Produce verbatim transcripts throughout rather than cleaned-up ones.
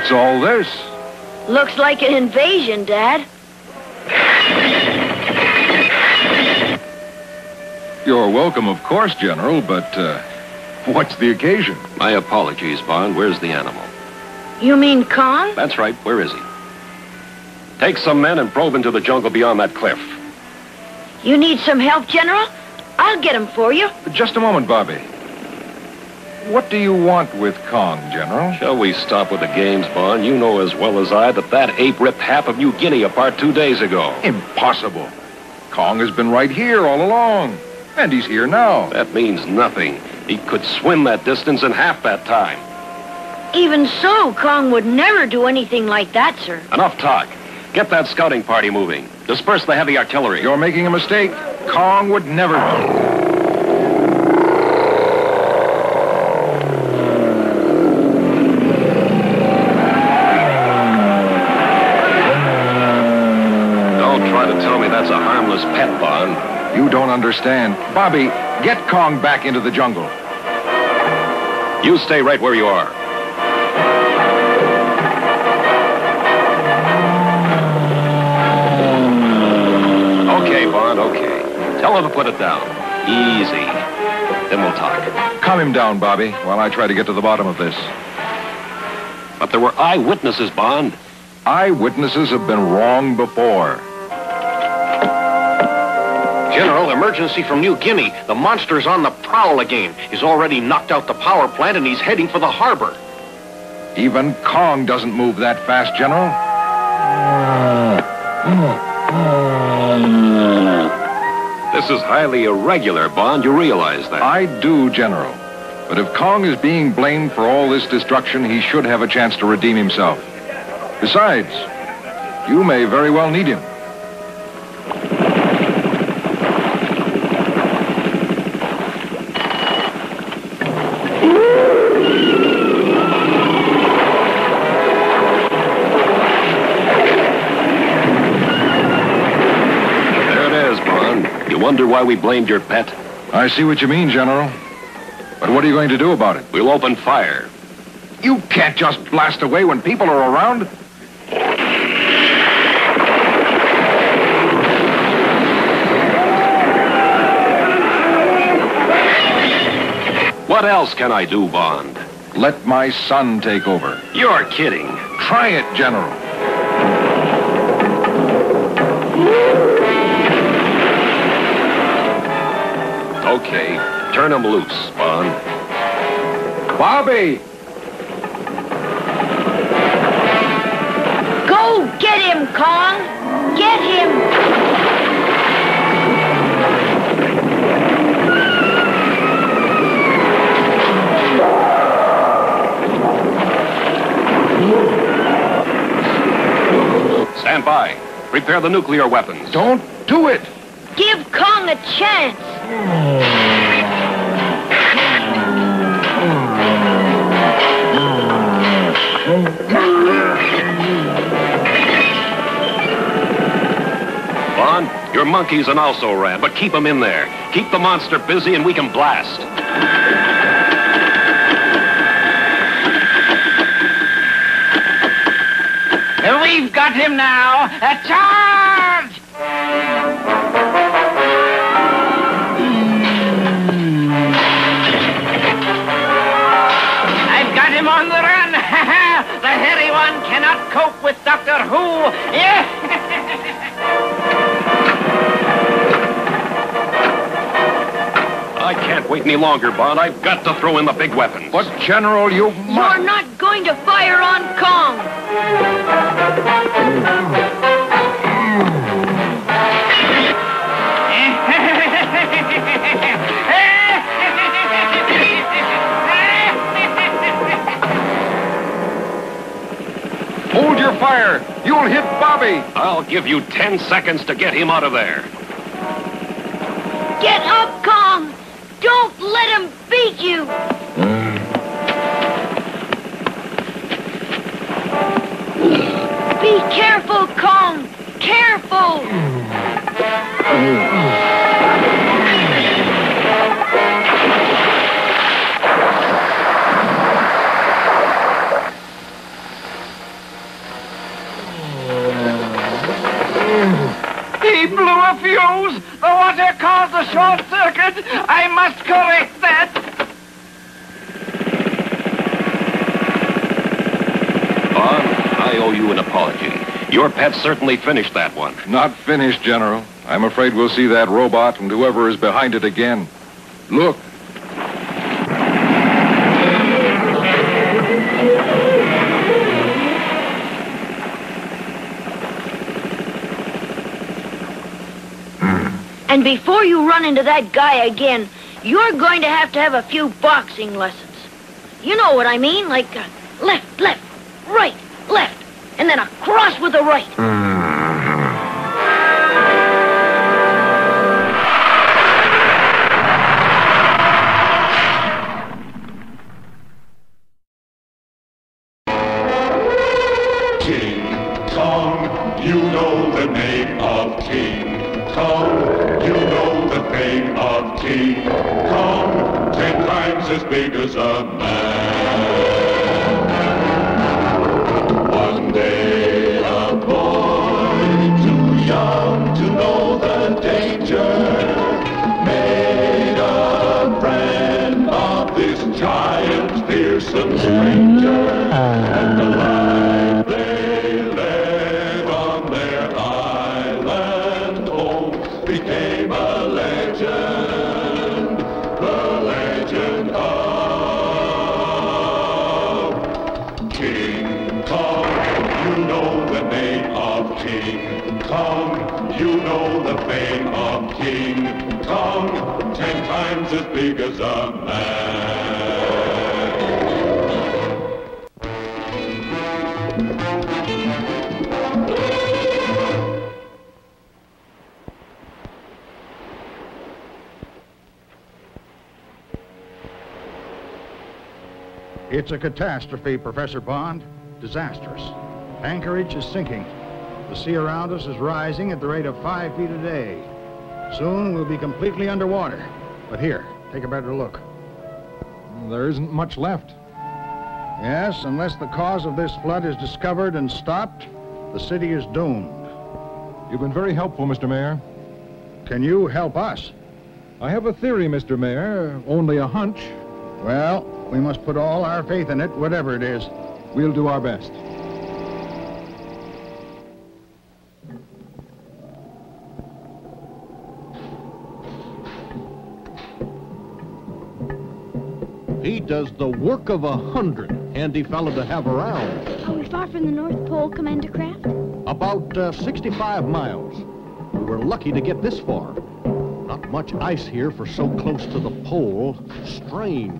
What's all this? Looks like an invasion, Dad. You're welcome, of course, General, but uh, what's the occasion? My apologies, Bond. Where's the animal? You mean Kong? That's right. Where is he? Take some men and probe into the jungle beyond that cliff. You need some help, General? I'll get him for you. Just a moment, Bobby. What do you want with Kong, General? Shall we stop with the games, Bond? You know as well as I that that ape ripped half of New Guinea apart two days ago. Impossible. Kong has been right here all along. And he's here now. That means nothing. He could swim that distance in half that time. Even so, Kong would never do anything like that, sir. Enough talk. Get that scouting party moving. Disperse the heavy artillery. You're making a mistake. Kong would never do. You don't understand. Bobby, get Kong back into the jungle. You stay right where you are. Okay, Bond, okay. Tell him to put it down. Easy. Then we'll talk. Calm him down, Bobby, while I try to get to the bottom of this. But there were eyewitnesses, Bond. Eyewitnesses have been wrong before. General, emergency from New Guinea. The monster's on the prowl again. He's already knocked out the power plant and he's heading for the harbor. Even Kong doesn't move that fast, General. This is highly irregular, Bond. You realize that? I do, General. But if Kong is being blamed for all this destruction, he should have a chance to redeem himself. Besides, you may very well need him. Wonder why we blamed your pet? I see what you mean, General. But what are you going to do about it? We'll open fire. You can't just blast away when people are around. What else can I do, Bond? Let my son take over. You're kidding. Try it, General. Okay, turn him loose, Bond. Bobby! Go get him, Kong! Get him! Stand by. Prepare the nuclear weapons. Don't do it! Give Kong a chance! Bond, your monkeys and also ran, but keep them in there. Keep the monster busy and we can blast. We've got him now. A charge! On the run! The hairy one cannot cope with Doctor Who! Yeah. I can't wait any longer, Bond. I've got to throw in the big weapons. But, General, you must... You're not going to fire on Kong! Hold your fire! You'll hit Bobby! I'll give you ten seconds to get him out of there. Get up, Kong! Don't let him beat you! Be careful, Kong! Careful! a fuse. The water caused a short circuit. I must correct that. Bond, I owe you an apology. Your pet certainly finished that one. Not finished, General. I'm afraid we'll see that robot and whoever is behind it again. Look. And before you run into that guy again, you're going to have to have a few boxing lessons. You know what I mean? Like uh, left, left, right, left, and then a cross with a right. Mm-hmm. King Kong, you know the name of King Kong. You know the fame of King Kong, ten times as big as a man. One day a boy, too young to know the danger, made a friend of this giant, fearsome stranger. And the life they led on their island home became ten times as big as a man. It's a catastrophe, Professor Bond. Disastrous. Anchorage is sinking. The sea around us is rising at the rate of five feet a day. Soon we'll be completely underwater. But here, take a better look. There isn't much left. Yes, unless the cause of this flood is discovered and stopped, the city is doomed. You've been very helpful, Mister Mayor. Can you help us? I have a theory, Mister Mayor, only a hunch. Well, we must put all our faith in it, whatever it is. We'll do our best. He does the work of a hundred. Handy fellow to have around. Are we far from the North Pole, Commander Kraft? About uh, sixty-five miles. We were lucky to get this far. Not much ice here for so close to the pole. Strange.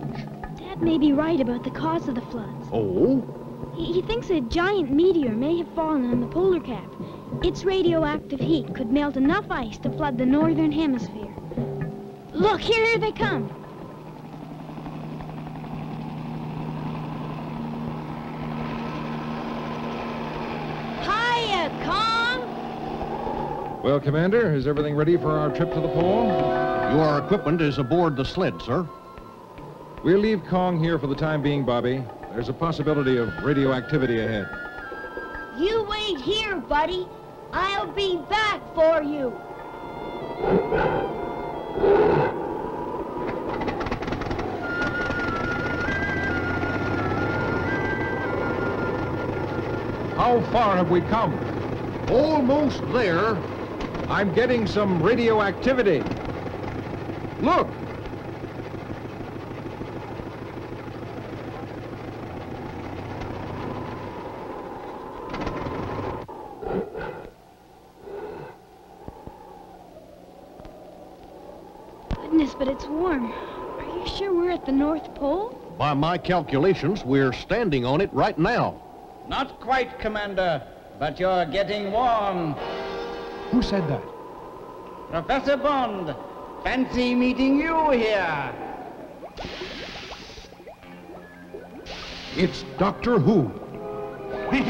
Dad may be right about the cause of the floods. Oh? He, he thinks a giant meteor may have fallen on the polar cap. Its radioactive heat could melt enough ice to flood the northern hemisphere. Look, here, here they come. Well, Commander, is everything ready for our trip to the pole? Your equipment is aboard the sled, sir. We'll leave Kong here for the time being, Bobby. There's a possibility of radioactivity ahead. You wait here, buddy. I'll be back for you. How far have we come? Almost there. I'm getting some radioactivity. Look! Goodness, but it's warm. Are you sure we're at the North Pole? By my calculations, we're standing on it right now. Not quite, Commander, but you're getting warm. Who said that? Professor Bond, fancy meeting you here. It's Doctor Who. It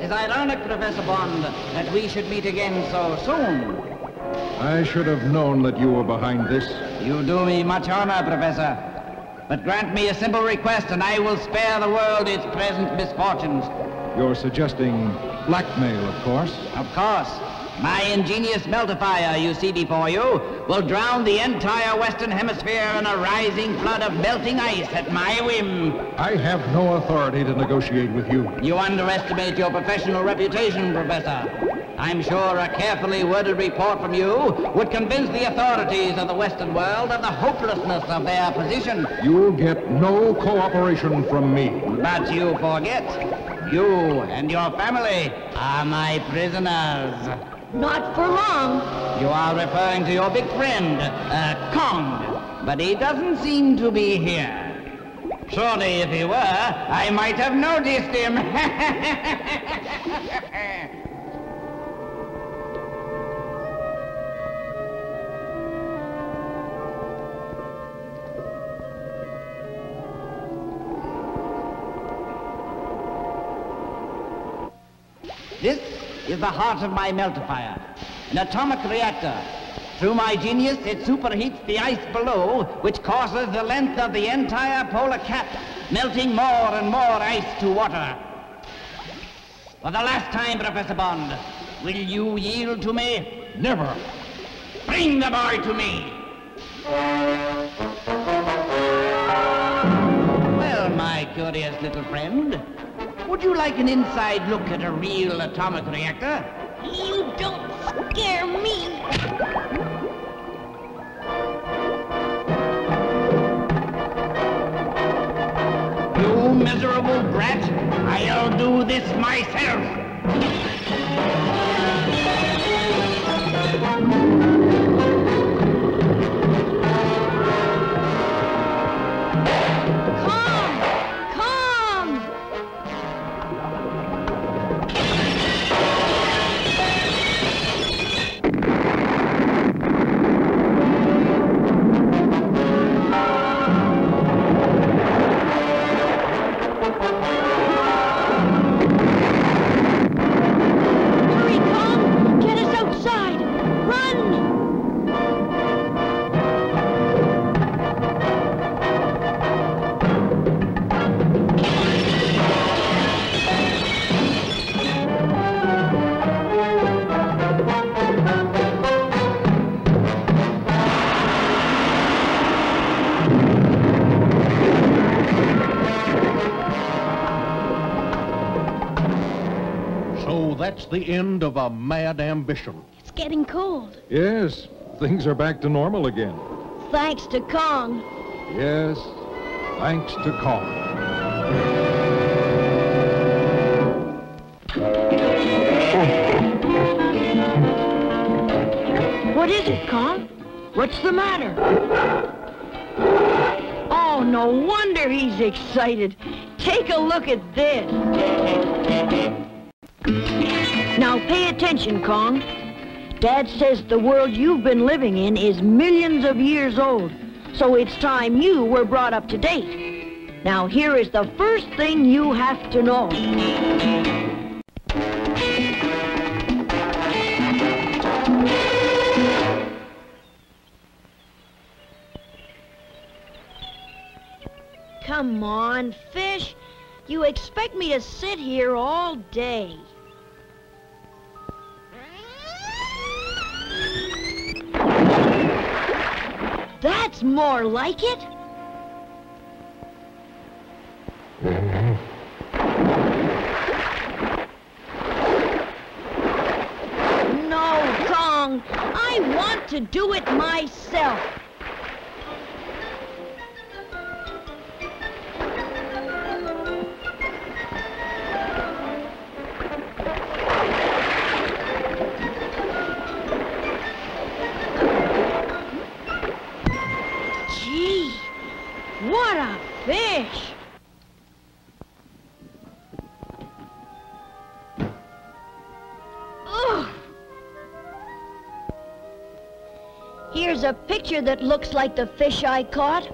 is ironic, Professor Bond, that we should meet again so soon. I should have known that you were behind this. You do me much honor, Professor. But grant me a simple request, and I will spare the world its present misfortunes. You're suggesting blackmail, of course. Of course. My ingenious meltifier you see before you will drown the entire Western Hemisphere in a rising flood of melting ice at my whim. I have no authority to negotiate with you. You underestimate your professional reputation, Professor. I'm sure a carefully worded report from you would convince the authorities of the Western world of the hopelessness of their position. You'll get no cooperation from me. But you forget. You and your family are my prisoners. Not for long. You are referring to your big friend, uh, Kong. But he doesn't seem to be here. Surely, if he were, I might have noticed him. This is the heart of my meltifier, an atomic reactor. Through my genius, it superheats the ice below, which causes the length of the entire polar cap, melting more and more ice to water. For the last time, Professor Bond, will you yield to me? Never. Bring the boy to me. Well, my curious little friend, would you like an inside look at a real atomic reactor? You don't scare me! You miserable brat! I'll do this myself! That's the end of a mad ambition. It's getting cold. Yes, things are back to normal again. Thanks to Kong. Yes, thanks to Kong. What is it, Kong? What's the matter? Oh, no wonder he's excited. Take a look at this. Now pay attention, Kong. Dad says the world you've been living in is millions of years old, so it's time you were brought up to date. Now here is the first thing you have to know. Come on, fish. You expect me to sit here all day. That's more like it. No, Kong. I want to do it myself. What a fish! Ugh. Here's a picture that looks like the fish I caught.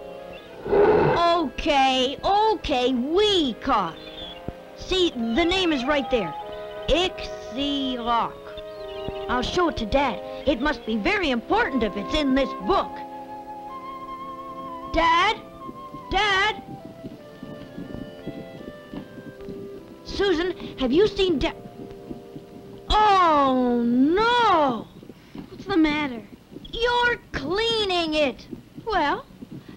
Okay, okay, we caught. See, the name is right there. Ichthyoc. I'll show it to Dad. It must be very important if it's in this book. Dad? Dad! Susan, have you seen De- Oh, no! What's the matter? You're cleaning it. Well,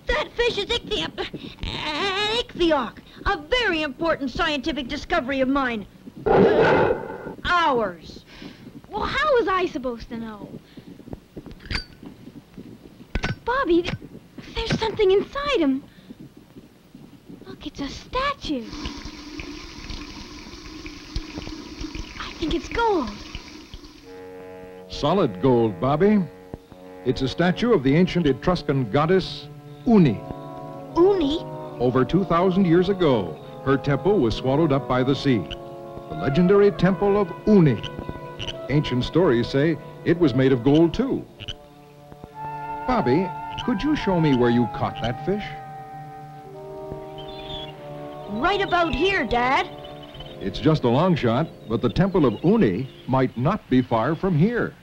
that fish is ichthyoc, an ichthyoc, a very important scientific discovery of mine. Uh, ours. Well, how was I supposed to know? Bobby, th there's something inside him. Look, it's a statue. I think it's gold. Solid gold, Bobby. It's a statue of the ancient Etruscan goddess, Uni. Uni? Over two thousand years ago, her temple was swallowed up by the sea. The legendary temple of Uni. Ancient stories say it was made of gold, too. Bobby, could you show me where you caught that fish? Right about here, Dad. It's just a long shot, but the temple of Uni might not be far from here.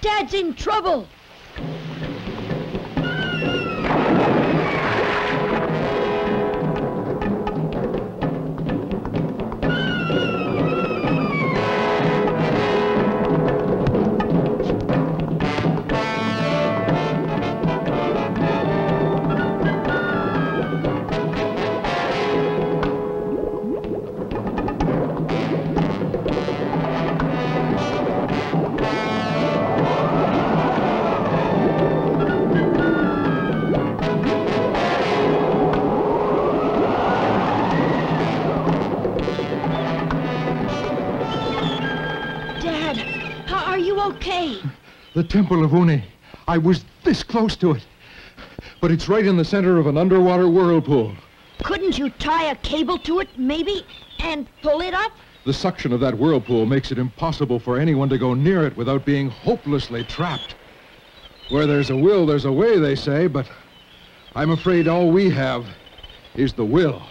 Dad's in trouble. The temple of Uni. I was this close to it. But it's right in the center of an underwater whirlpool. Couldn't you tie a cable to it, maybe, and pull it up? The suction of that whirlpool makes it impossible for anyone to go near it without being hopelessly trapped. Where there's a will, there's a way, they say, but I'm afraid all we have is the will.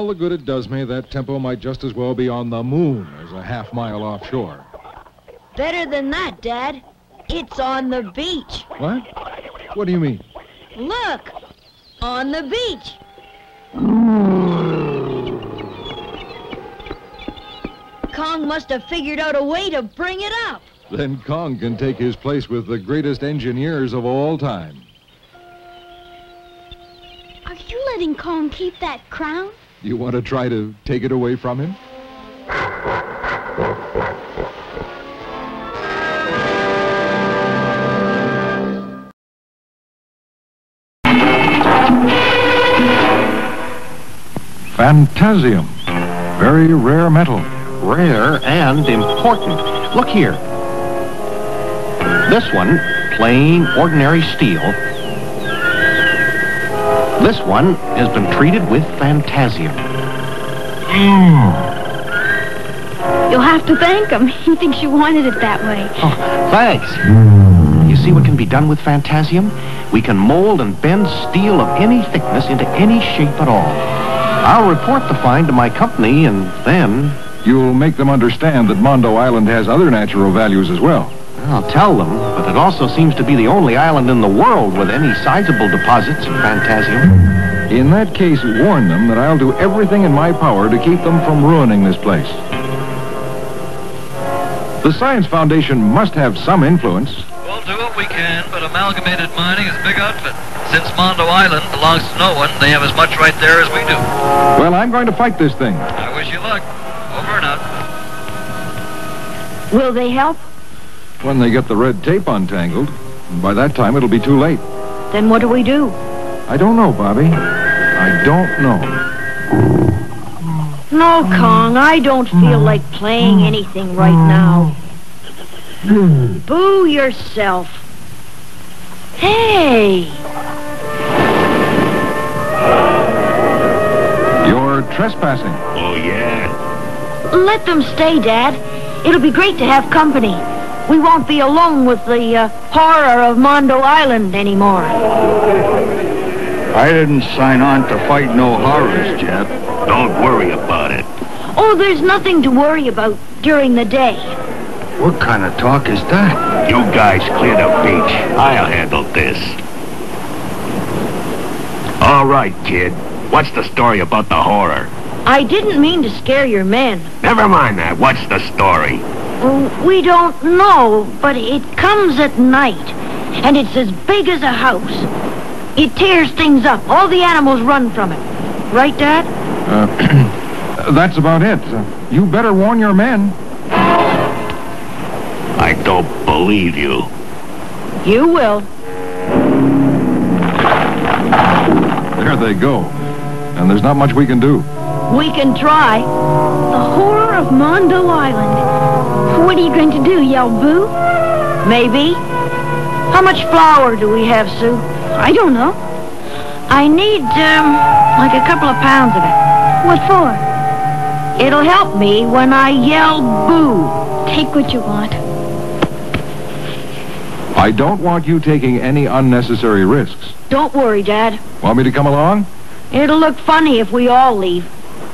The good it does me, that tempo might just as well be on the moon as a half mile offshore. Better than that, Dad. It's on the beach. What? What do you mean? Look, on the beach. Kong must have figured out a way to bring it up. Then Kong can take his place with the greatest engineers of all time. Are you letting Kong keep that crown? You want to try to take it away from him? Fantasium. Very rare metal. Rare and important. Look here. This one, plain, ordinary steel. This one has been treated with Fantasium. Mm. You'll have to thank him. He thinks you wanted it that way. Oh, thanks. You see what can be done with Fantasium? We can mold and bend steel of any thickness into any shape at all. I'll report the find to my company, and then... You'll make them understand that Mondo Island has other natural values as well. I'll tell them, but it also seems to be the only island in the world with any sizable deposits of Fantasium. In that case, warn them that I'll do everything in my power to keep them from ruining this place. The Science Foundation must have some influence. We'll do what we can, but Amalgamated Mining is a big outfit. Since Mondo Island belongs to no one, they have as much right there as we do. Well, I'm going to fight this thing. I wish you luck. Over and out. Will they help? When they get the red tape untangled, and by that time it'll be too late. Then what do we do? I don't know, Bobby. I don't know. No, Kong, I don't feel like playing anything right now. Boo yourself. Hey! You're trespassing. Oh, yeah. Let them stay, Dad. It'll be great to have company. We won't be alone with the uh, horror of Mondo Island anymore. I didn't sign on to fight no horrors, Jeb. Don't worry about it. Oh, there's nothing to worry about during the day. What kind of talk is that? You guys clear the beach. I'll handle this. All right, kid. What's the story about the horror? I didn't mean to scare your men. Never mind that. What's the story? We don't know, but it comes at night, and it's as big as a house. It tears things up. All the animals run from it. Right, Dad? Uh, that's about it. You better warn your men. I don't believe you. You will. There they go. And there's not much we can do. We can try. The horror of Mondo Island. What are you going to do, yell boo? Maybe. How much flour do we have, Sue? I don't know. I need, um, like a couple of pounds of it. What for? It'll help me when I yell boo. Take what you want. I don't want you taking any unnecessary risks. Don't worry, Dad. Want me to come along? It'll look funny if we all leave.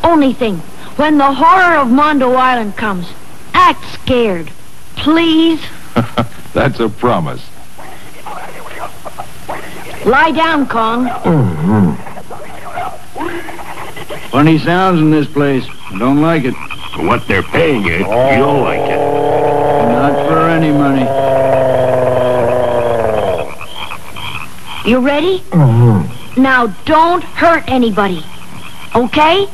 Only thing, when the horror of Mondo Island comes, act scared, please. That's a promise. Lie down, Kong. Mm-hmm. Funny sounds in this place. I don't like it. For what they're paying you, oh. You don't like it. Not for any money. You ready? Mm-hmm. Now don't hurt anybody, okay?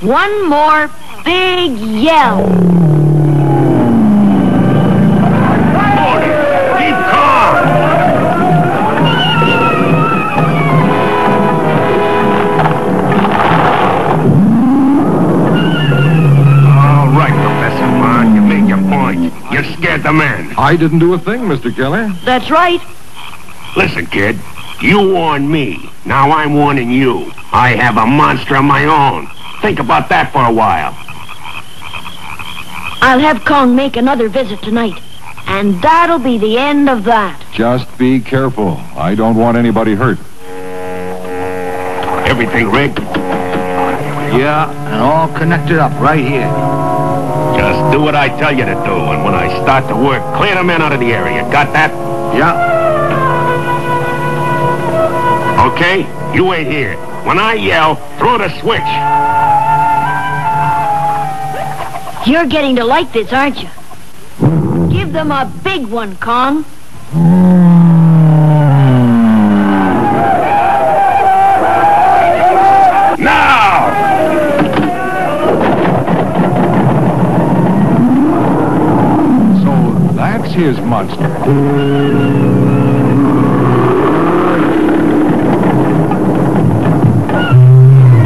One more big yell. I didn't do a thing, Mister Kelly. That's right. Listen, kid. You warned me. Now I'm warning you. I have a monster of my own. Think about that for a while. I'll have Kong make another visit tonight. And that'll be the end of that. Just be careful. I don't want anybody hurt. Everything rigged? Yeah, and all connected up right here. Just do what I tell you to do, and when I start to work, clear the men out of the area. Got that? Yeah. Okay, you wait here. When I yell, throw the switch. You're getting to like this, aren't you? Give them a big one, Kong. His monster.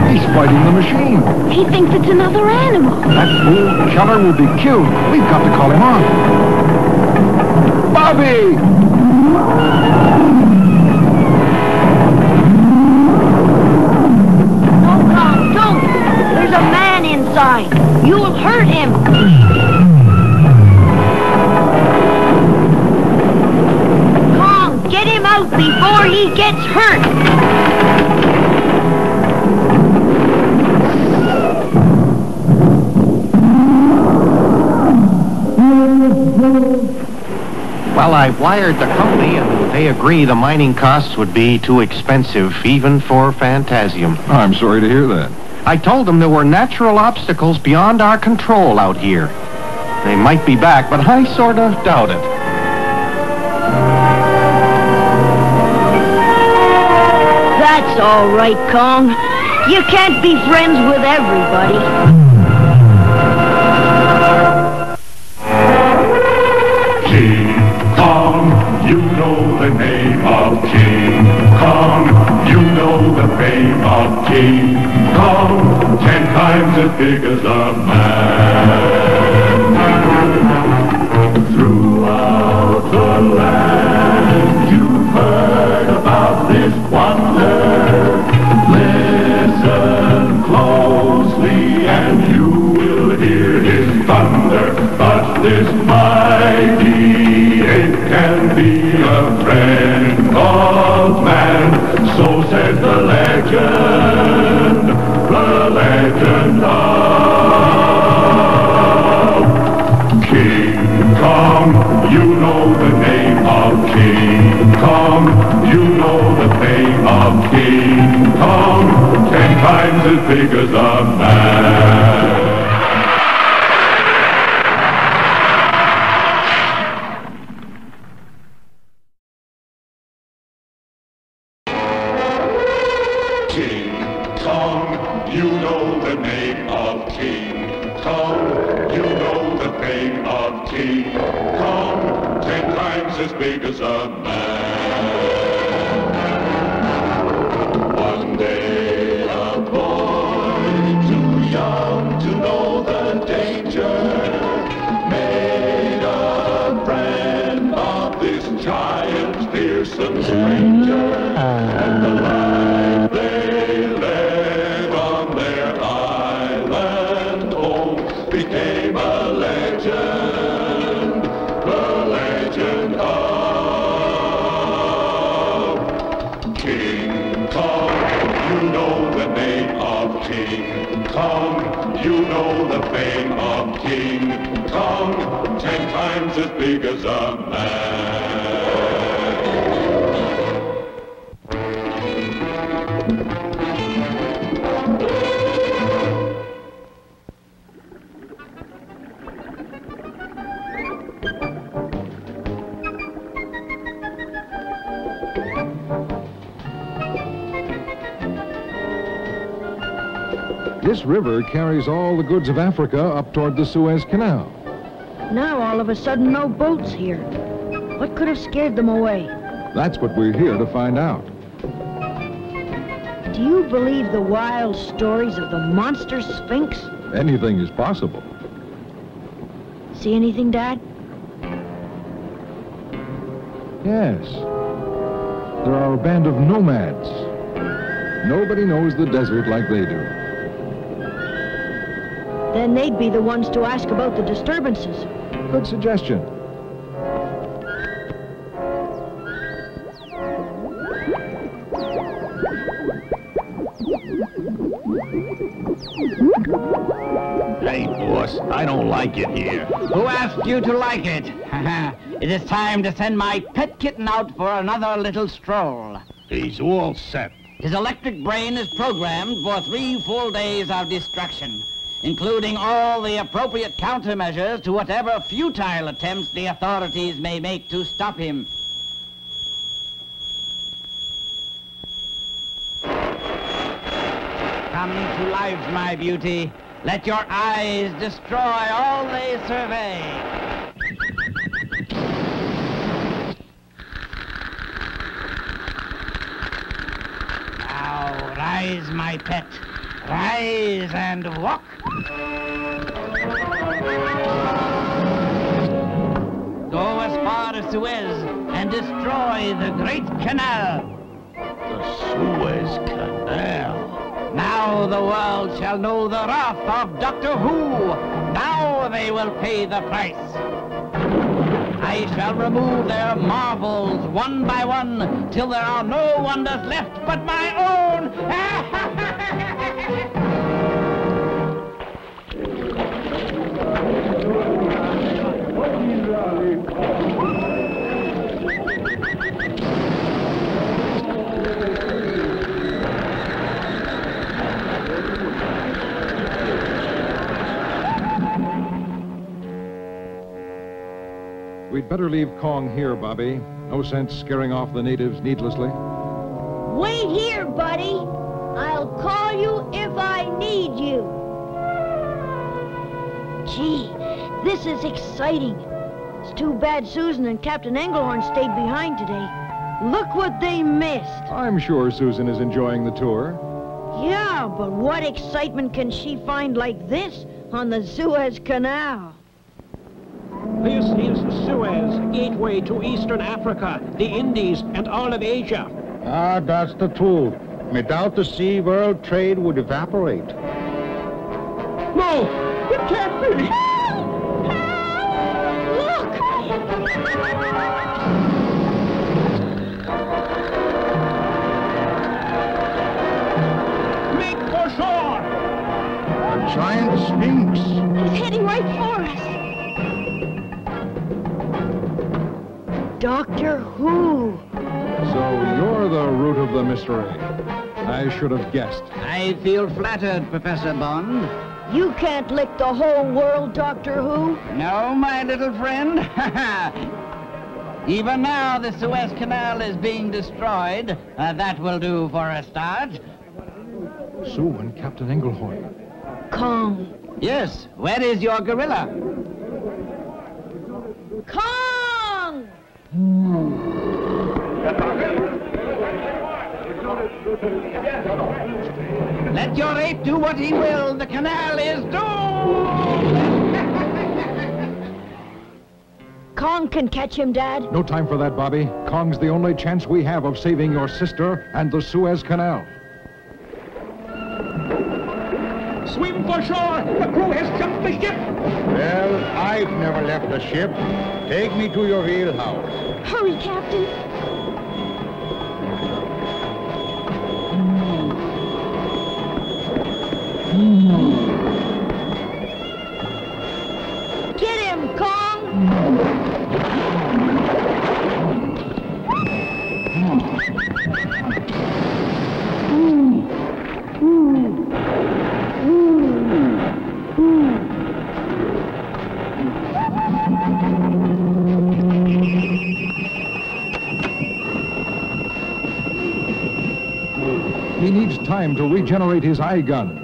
He's fighting the machine. He thinks it's another animal. That fool Keller will be killed. We've got to call him on. Bobby! out before he gets hurt. Well, I wired the company, and they agree the mining costs would be too expensive, even for Fantasium. I'm sorry to hear that. I told them there were natural obstacles beyond our control out here. They might be back, but I sort of doubt it. That's all right, Kong. You can't be friends with everybody. King Kong, you know the name of King Kong. You know the fame of King Kong. Ten times as big as a man. Throughout the land, you've heard about this wonder. Listen closely and you will hear his thunder. But this mighty ape can be a friend of man. So said the legend, the legend of King Kong. You know the name of King Kong. You know the fame of King Kong. Ten times as big as a man. King Kong, you know the name of King Kong. You know the fame of King Kong. Ten times as big as a man. One day a boy, too young to know the danger, made a friend of this giant, fearsome stranger. And the life they led on their island home became a legend. King Kong, you know the fame of King Kong, ten times as big as a man. This river carries all the goods of Africa up toward the Suez Canal. Now, all of a sudden, no boats here. What could have scared them away? That's what we're here to find out. Do you believe the wild stories of the monster Sphinx? Anything is possible. See anything, Dad? Yes. There are a band of nomads. Nobody knows the desert like they do. Then they'd be the ones to ask about the disturbances. Good suggestion. Hey, boss, I don't like it here. Who asked you to like it? It is time to send my pet kitten out for another little stroll. He's all set. His electric brain is programmed for three full days of destruction, including all the appropriate countermeasures to whatever futile attempts the authorities may make to stop him. Come to life, my beauty. Let your eyes destroy all they survey. Now, rise, my pet. Rise and walk. Go as far as Suez and destroy the Great Canal. The Suez Canal? Now the world shall know the wrath of Doctor Who. Now they will pay the price. I shall remove their marvels one by one till there are no wonders left but my own. We'd better leave Kong here, Bobby. No sense scaring off the natives needlessly. Wait here, buddy. I'll call you if I need you. Gee, this is exciting. It's too bad Susan and Captain Engelhorn stayed behind today. Look what they missed. I'm sure Susan is enjoying the tour. Yeah, but what excitement can she find like this on the Suez Canal? This is Suez, gateway to Eastern Africa, the Indies, and all of Asia. Ah, that's the truth. Without the sea, world trade would evaporate. No, it can't be! Help! Help! Look! Make for shore! A giant Sphinx. It's heading right for us. Doctor Who. So you're the root of the mystery. I should have guessed. I feel flattered, Professor Bond. You can't lick the whole world, Doctor Who. No, my little friend. Even now the Suez Canal is being destroyed. Uh, that will do for a start. Sue and Captain Engelhorn. Kong. Yes, where is your gorilla? Kong! Mm. Let your ape do what he will. The canal is doomed! Kong can catch him, Dad. No time for that, Bobby. Kong's the only chance we have of saving your sister and the Suez Canal. Swim for shore! The crew has jumped the ship! Well, I've never left the ship. Take me to your wheelhouse. Hurry, Captain. Mm. Get him, Kong! Mm. Mm. He needs time to regenerate his eye guns.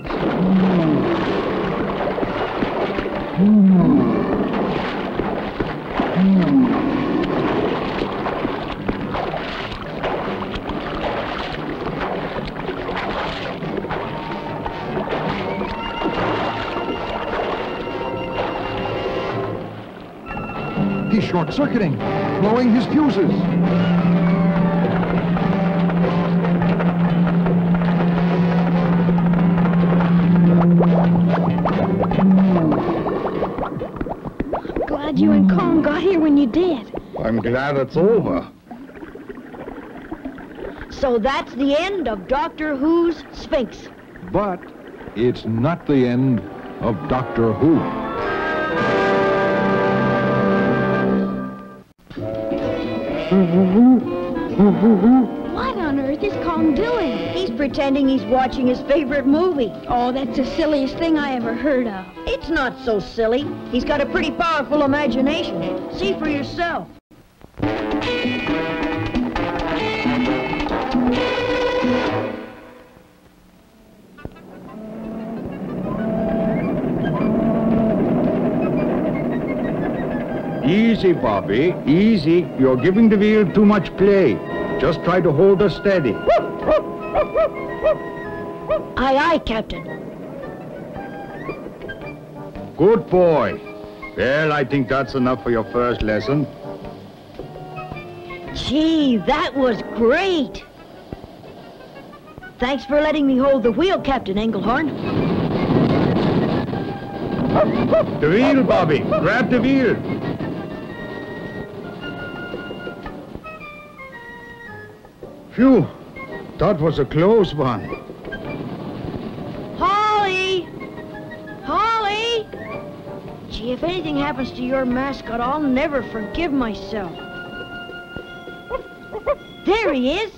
He's short-circuiting, blowing his fuses. Glad you and Kong got here when you did. I'm glad it's over. So that's the end of Doctor Who's Sphinx. But it's not the end of Doctor Who. What on earth is Kong doing? He's pretending he's watching his favorite movie. Oh, that's the silliest thing I ever heard of. It's not so silly. He's got a pretty powerful imagination. See for yourself. Easy, Bobby. Easy. You're giving the wheel too much play. Just try to hold her steady. Aye, aye, Captain. Good boy. Well, I think that's enough for your first lesson. Gee, that was great. Thanks for letting me hold the wheel, Captain Engelhorn. The wheel, Bobby. Grab the wheel. Phew, that was a close one. Holly! Holly! Gee, if anything happens to your mascot, I'll never forgive myself. There he is.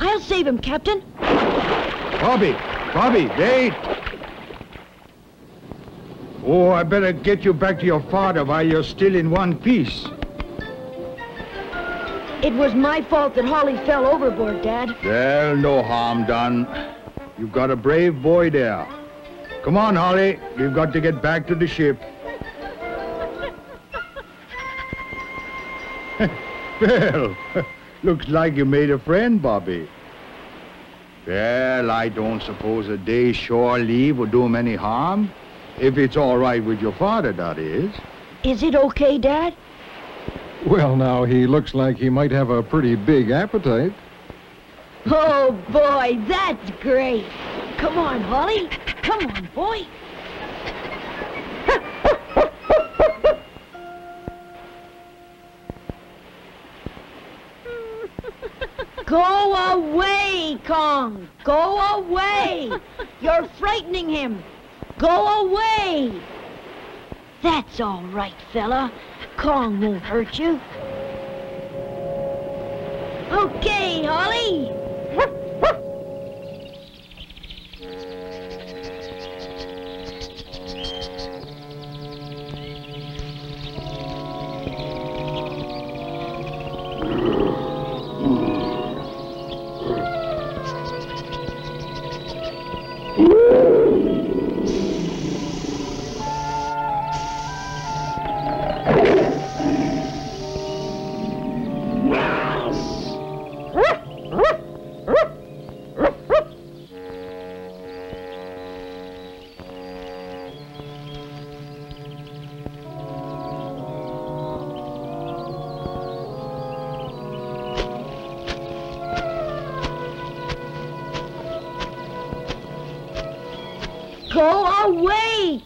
I'll save him, Captain. Bobby, Bobby, wait. Oh, I better get you back to your father while you're still in one piece. It was my fault that Holly fell overboard, Dad. Well, no harm done. You've got a brave boy there. Come on, Holly. We've got to get back to the ship. Well, looks like you made a friend, Bobby. Well, I don't suppose a day's shore leave would do him any harm. If it's all right with your father, that is. Is it okay, Dad? Well, now, he looks like he might have a pretty big appetite. Oh, boy, that's great. Come on, Holly. Come on, boy. Go away, Kong. Go away. You're frightening him. Go away. That's all right, fella. Kong won't hurt you. Okay, Holly.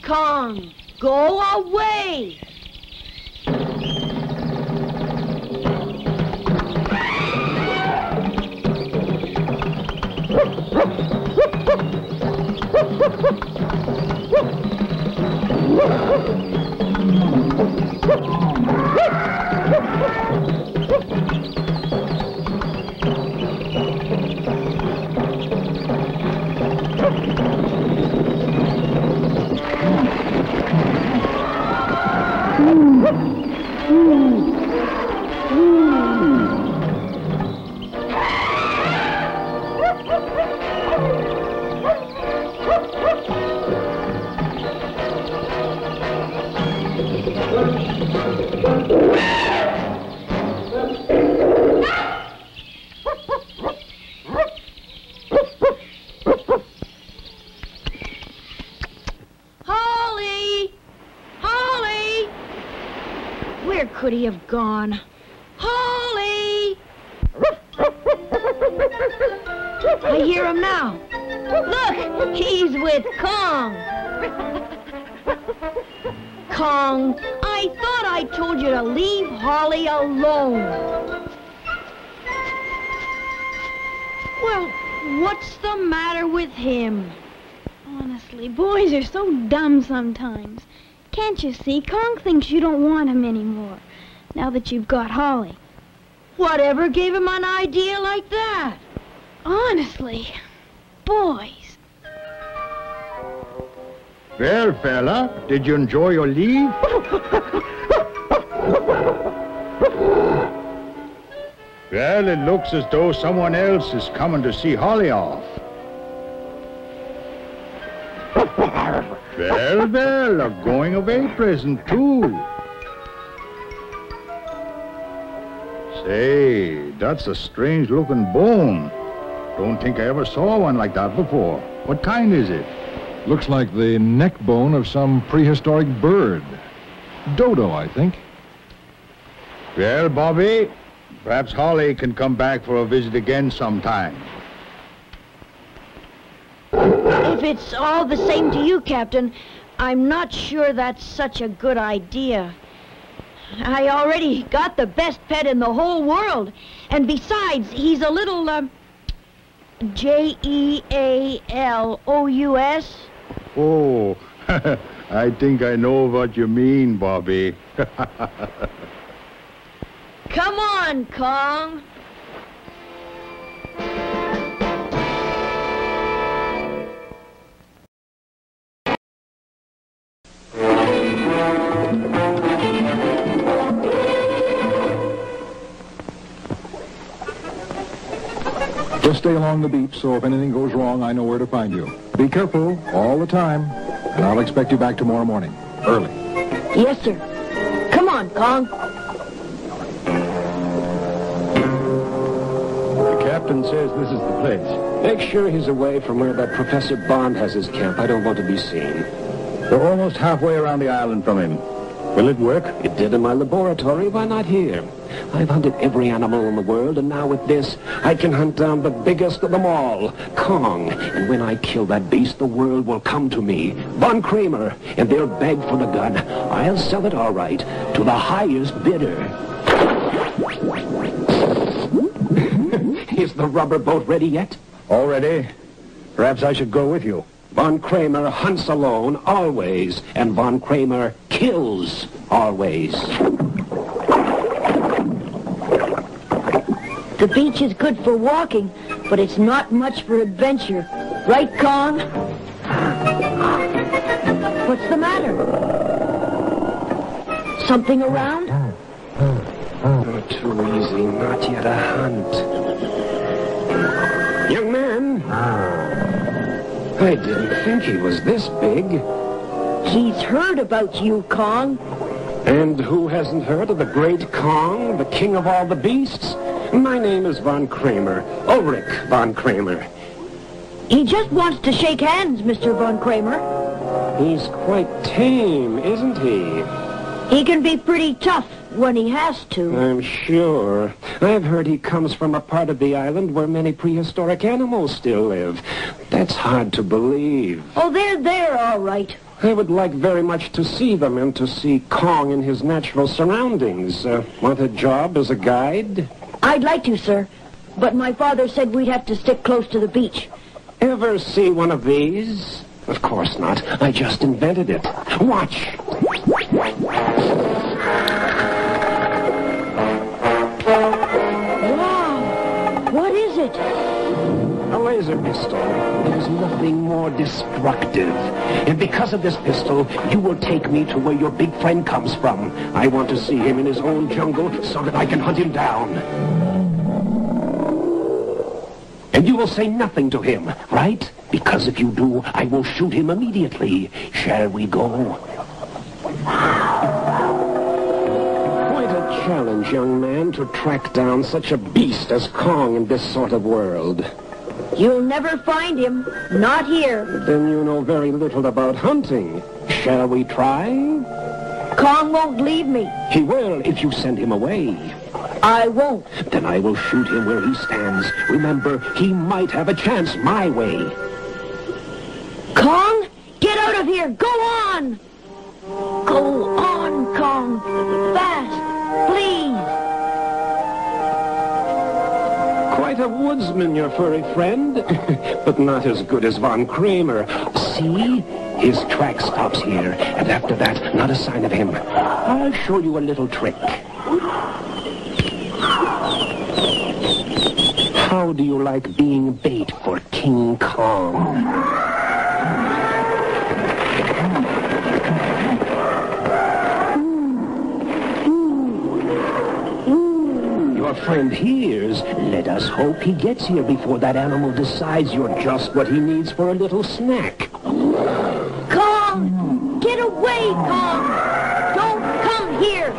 Kong, go away! Could he have gone? Holly! I hear him now. Look, he's with Kong. Kong, I thought I told you to leave Holly alone. Well, what's the matter with him? Honestly, boys are so dumb sometimes. Can't you see? Kong thinks you don't want him anymore. Now that you've got Holly. Whatever gave him an idea like that? Honestly, boys. Well, fella, did you enjoy your leave? Well, it looks as though someone else is coming to see Holly off. Well, well, a going-away present, too. Hey, that's a strange-looking bone. Don't think I ever saw one like that before. What kind is it? Looks like the neck bone of some prehistoric bird. Dodo, I think. Well, Bobby, perhaps Holly can come back for a visit again sometime. If it's all the same to you, Captain, I'm not sure that's such a good idea. I already got the best pet in the whole world. And besides, he's a little, um, J E A L O U S. Oh, I think I know what you mean, Bobby. Come on, Kong. Just stay along the beach, so if anything goes wrong, I know where to find you. Be careful, all the time, and I'll expect you back tomorrow morning, early. Yes, sir. Come on, Kong. The captain says this is the place. Make sure he's away from where that Professor Bond has his camp. I don't want to be seen. We're almost halfway around the island from him. Will it work? It did in my laboratory. Why not here? I've hunted every animal in the world, and now with this, I can hunt down the biggest of them all, Kong. And when I kill that beast, the world will come to me, Von Kramer, and they'll beg for the gun. I'll sell it all right to the highest bidder. Is the rubber boat ready yet? All ready. Perhaps I should go with you. Von Kramer hunts alone, always, and Von Kramer kills, always. The beach is good for walking, but it's not much for adventure. Right, Kong? What's the matter? Something around? Not too easy, not yet a hunt. Young man! I didn't think he was this big. He's heard about you, Kong. And who hasn't heard of the great Kong, the king of all the beasts? My name is Von Kramer, Ulrich Von Kramer. He just wants to shake hands, Mister Von Kramer. He's quite tame, isn't he? He can be pretty tough when he has to. I'm sure. I've heard he comes from a part of the island where many prehistoric animals still live. That's hard to believe. Oh, they're there, all right. I would like very much to see them and to see Kong in his natural surroundings. Uh, want a job as a guide? I'd like to, sir. But my father said we'd have to stick close to the beach. Ever see one of these? Of course not. I just invented it. Watch. Wow. What is it? A laser pistol. There's nothing more destructive. And because of this pistol, you will take me to where your big friend comes from. I want to see him in his own jungle so that I can hunt him down. And you will say nothing to him, right? Because if you do, I will shoot him immediately. Shall we go? Quite a challenge, young man, to track down such a beast as Kong in this sort of world. You'll never find him. Not here. Then you know very little about hunting. Shall we try? Kong won't leave me. He will if you send him away. I won't. Then I will shoot him where he stands. Remember, he might have a chance my way. Kong, get out of here. Go on. Go on, Kong. Fast, please. A woodsman, your furry friend, but not as good as Von Kramer. See? His track stops here, and after that, not a sign of him. I'll show you a little trick. How do you like being bait for King Kong? Your friend hears. Let us hope he gets here before that animal decides you're just what he needs for a little snack. Kong! Get away, Kong! Don't come here!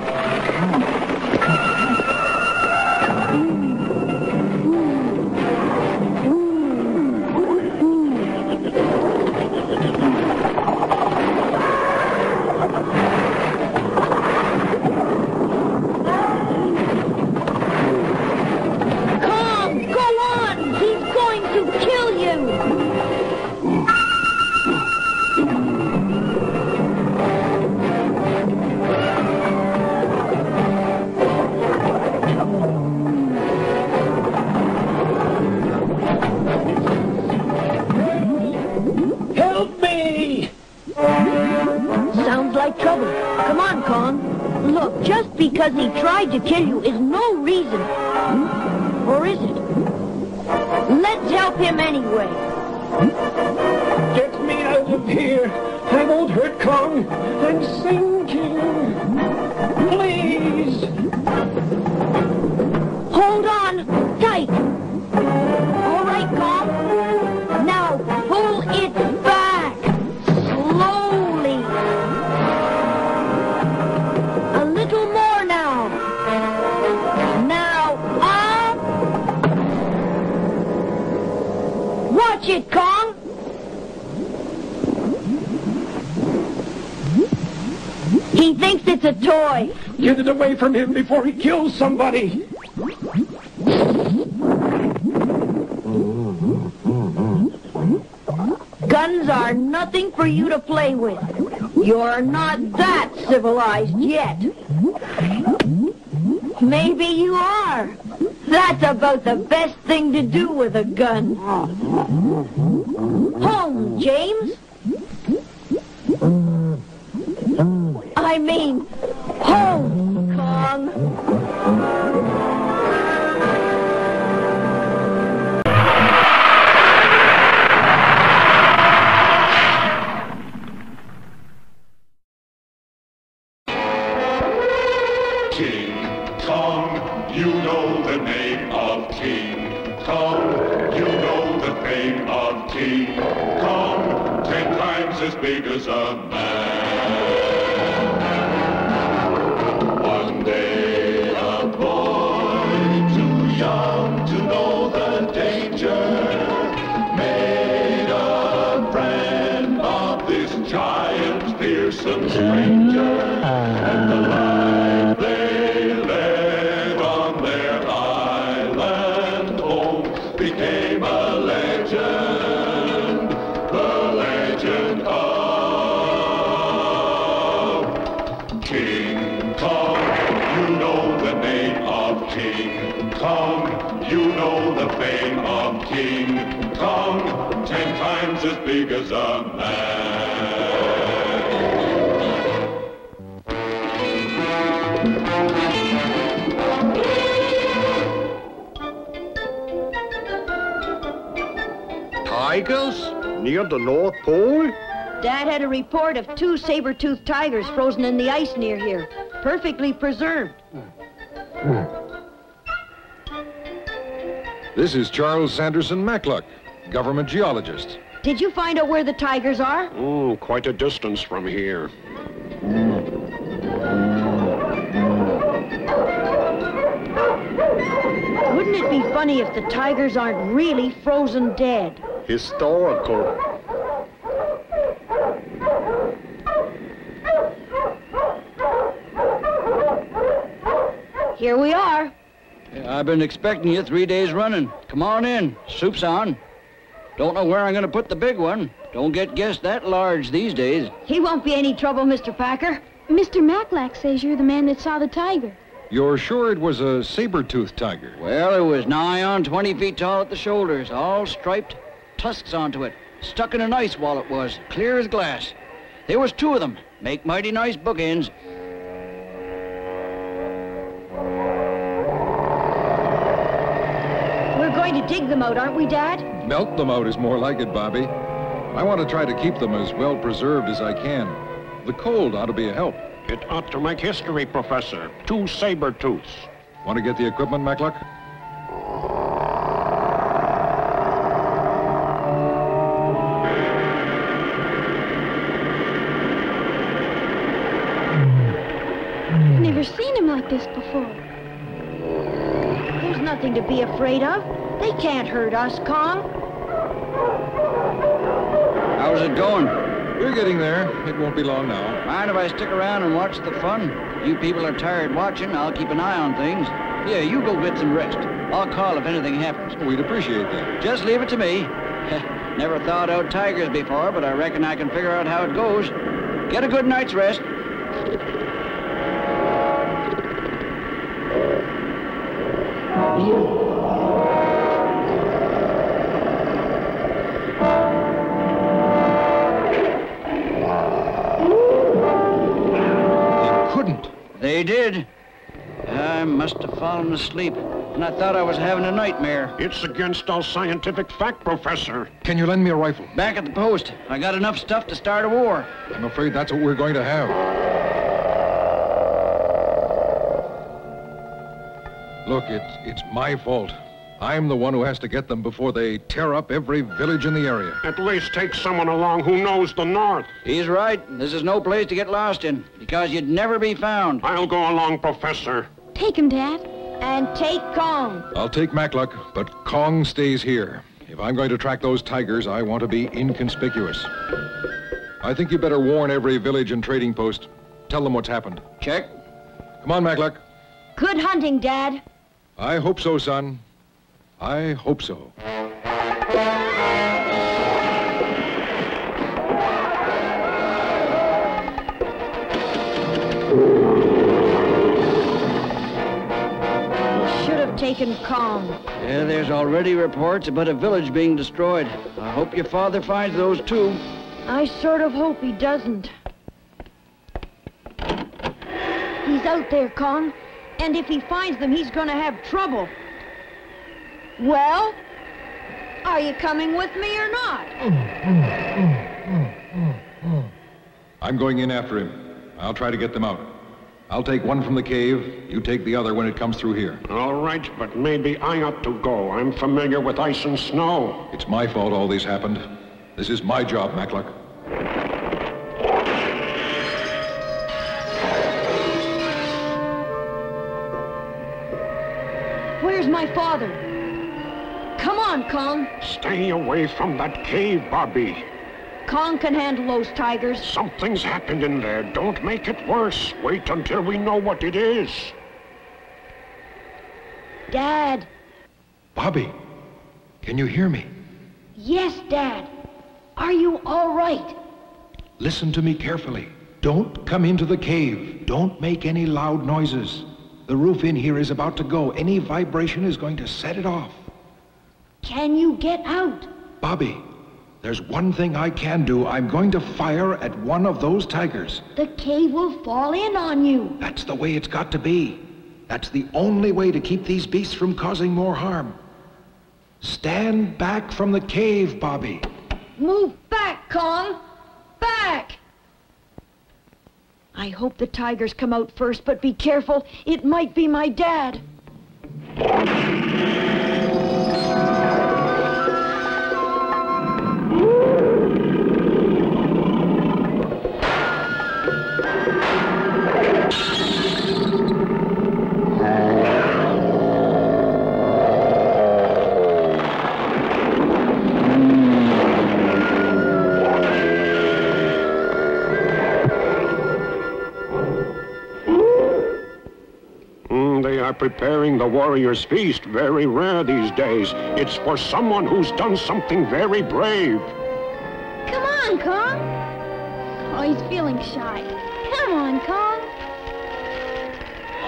because he tried to kill you is no reason. Hmm? Or is it? Let's help him anyway. Hmm? Get me out of here. I won't hurt Kong. I'm sinking. Please. Hold on tight. All right, Kong. Now pull it back. Slowly. A little more now. Now up. Watch it, Kong. He thinks it's a toy. Get it away from him before he kills somebody. Guns are nothing for you to play with. You're not that civilized yet. Maybe you are. That's about the best thing to do with a gun. Home, James. I mean, home, Kong. King Kong, you know the name of King Kong. You know the fame of King Kong. Ten times as big as a man. Stranger, and the life they led on their island home became a legend, the legend of King Kong. You know the name of King Kong, you know the fame of King Kong, ten times as big as a man. Near the North Pole? Dad had a report of two saber-toothed tigers frozen in the ice near here. Perfectly preserved. This is Charles Sanderson McCluck, government geologist. Did you find out where the tigers are? Oh, quite a distance from here. Wouldn't it be funny if the tigers aren't really frozen dead? Historical. Here we are. I've been expecting you three days running. Come on in. Soup's on. Don't know where I'm going to put the big one. Don't get guests that large these days. He won't be any trouble, Mister Packer. Mister Maclack says you're the man that saw the tiger. You're sure it was a saber-toothed tiger? Well, it was nigh on twenty feet tall at the shoulders, all striped. Tusks onto it, stuck in an ice wall it was, clear as glass. There was two of them, make mighty nice bookends. We're going to dig them out, aren't we, Dad? Melt them out is more like it, Bobby. I want to try to keep them as well preserved as I can. The cold ought to be a help. It ought to make history, Professor. Two saber-tooths. Want to get the equipment, McCluck? This before. There's nothing to be afraid of. They can't hurt us, Kong. How's it going? We're getting there. It won't be long now. Mind if I stick around and watch the fun? You people are tired watching. I'll keep an eye on things. Yeah, you go get some rest. I'll call if anything happens. We'd appreciate that. Just leave it to me. Never thawed out tigers before, but I reckon I can figure out how it goes. Get a good night's rest. They couldn't. They did. I must have fallen asleep, and I thought I was having a nightmare. It's against all scientific fact, Professor. Can you lend me a rifle? Back at the post. I got enough stuff to start a war. I'm afraid that's what we're going to have. Look, it's, it's my fault. I'm the one who has to get them before they tear up every village in the area. At least take someone along who knows the North. He's right. This is no place to get lost in, because you'd never be found. I'll go along, Professor. Take him, Dad. And take Kong. I'll take McCluck, but Kong stays here. If I'm going to track those tigers, I want to be inconspicuous. I think you better warn every village and trading post. Tell them what's happened. Check. Come on, McCluck. Good hunting, Dad. I hope so, son. I hope so. You should have taken Kong. Yeah, there's already reports about a village being destroyed. I hope your father finds those too. I sort of hope he doesn't. He's out there, Kong. And if he finds them, he's gonna have trouble. Well, are you coming with me or not? I'm going in after him. I'll try to get them out. I'll take one from the cave. You take the other when it comes through here. All right, but maybe I ought to go. I'm familiar with ice and snow. It's my fault all this happened. This is my job, McCluck. Where's my father? Come on, Kong. Stay away from that cave, Bobby. Kong can handle those tigers. Something's happened in there. Don't make it worse. Wait until we know what it is. Dad. Bobby, can you hear me? Yes, Dad. Are you all right? Listen to me carefully. Don't come into the cave. Don't make any loud noises. The roof in here is about to go. Any vibration is going to set it off. Can you get out? Bobby, there's one thing I can do. I'm going to fire at one of those tigers. The cave will fall in on you. That's the way it's got to be. That's the only way to keep these beasts from causing more harm. Stand back from the cave, Bobby. Move back, Kong. Back! I hope the tigers come out first, but be careful. It might be my dad. Preparing the warrior's feast, very rare these days. It's for someone who's done something very brave. Come on, Kong. Oh, he's feeling shy. Come on, Kong.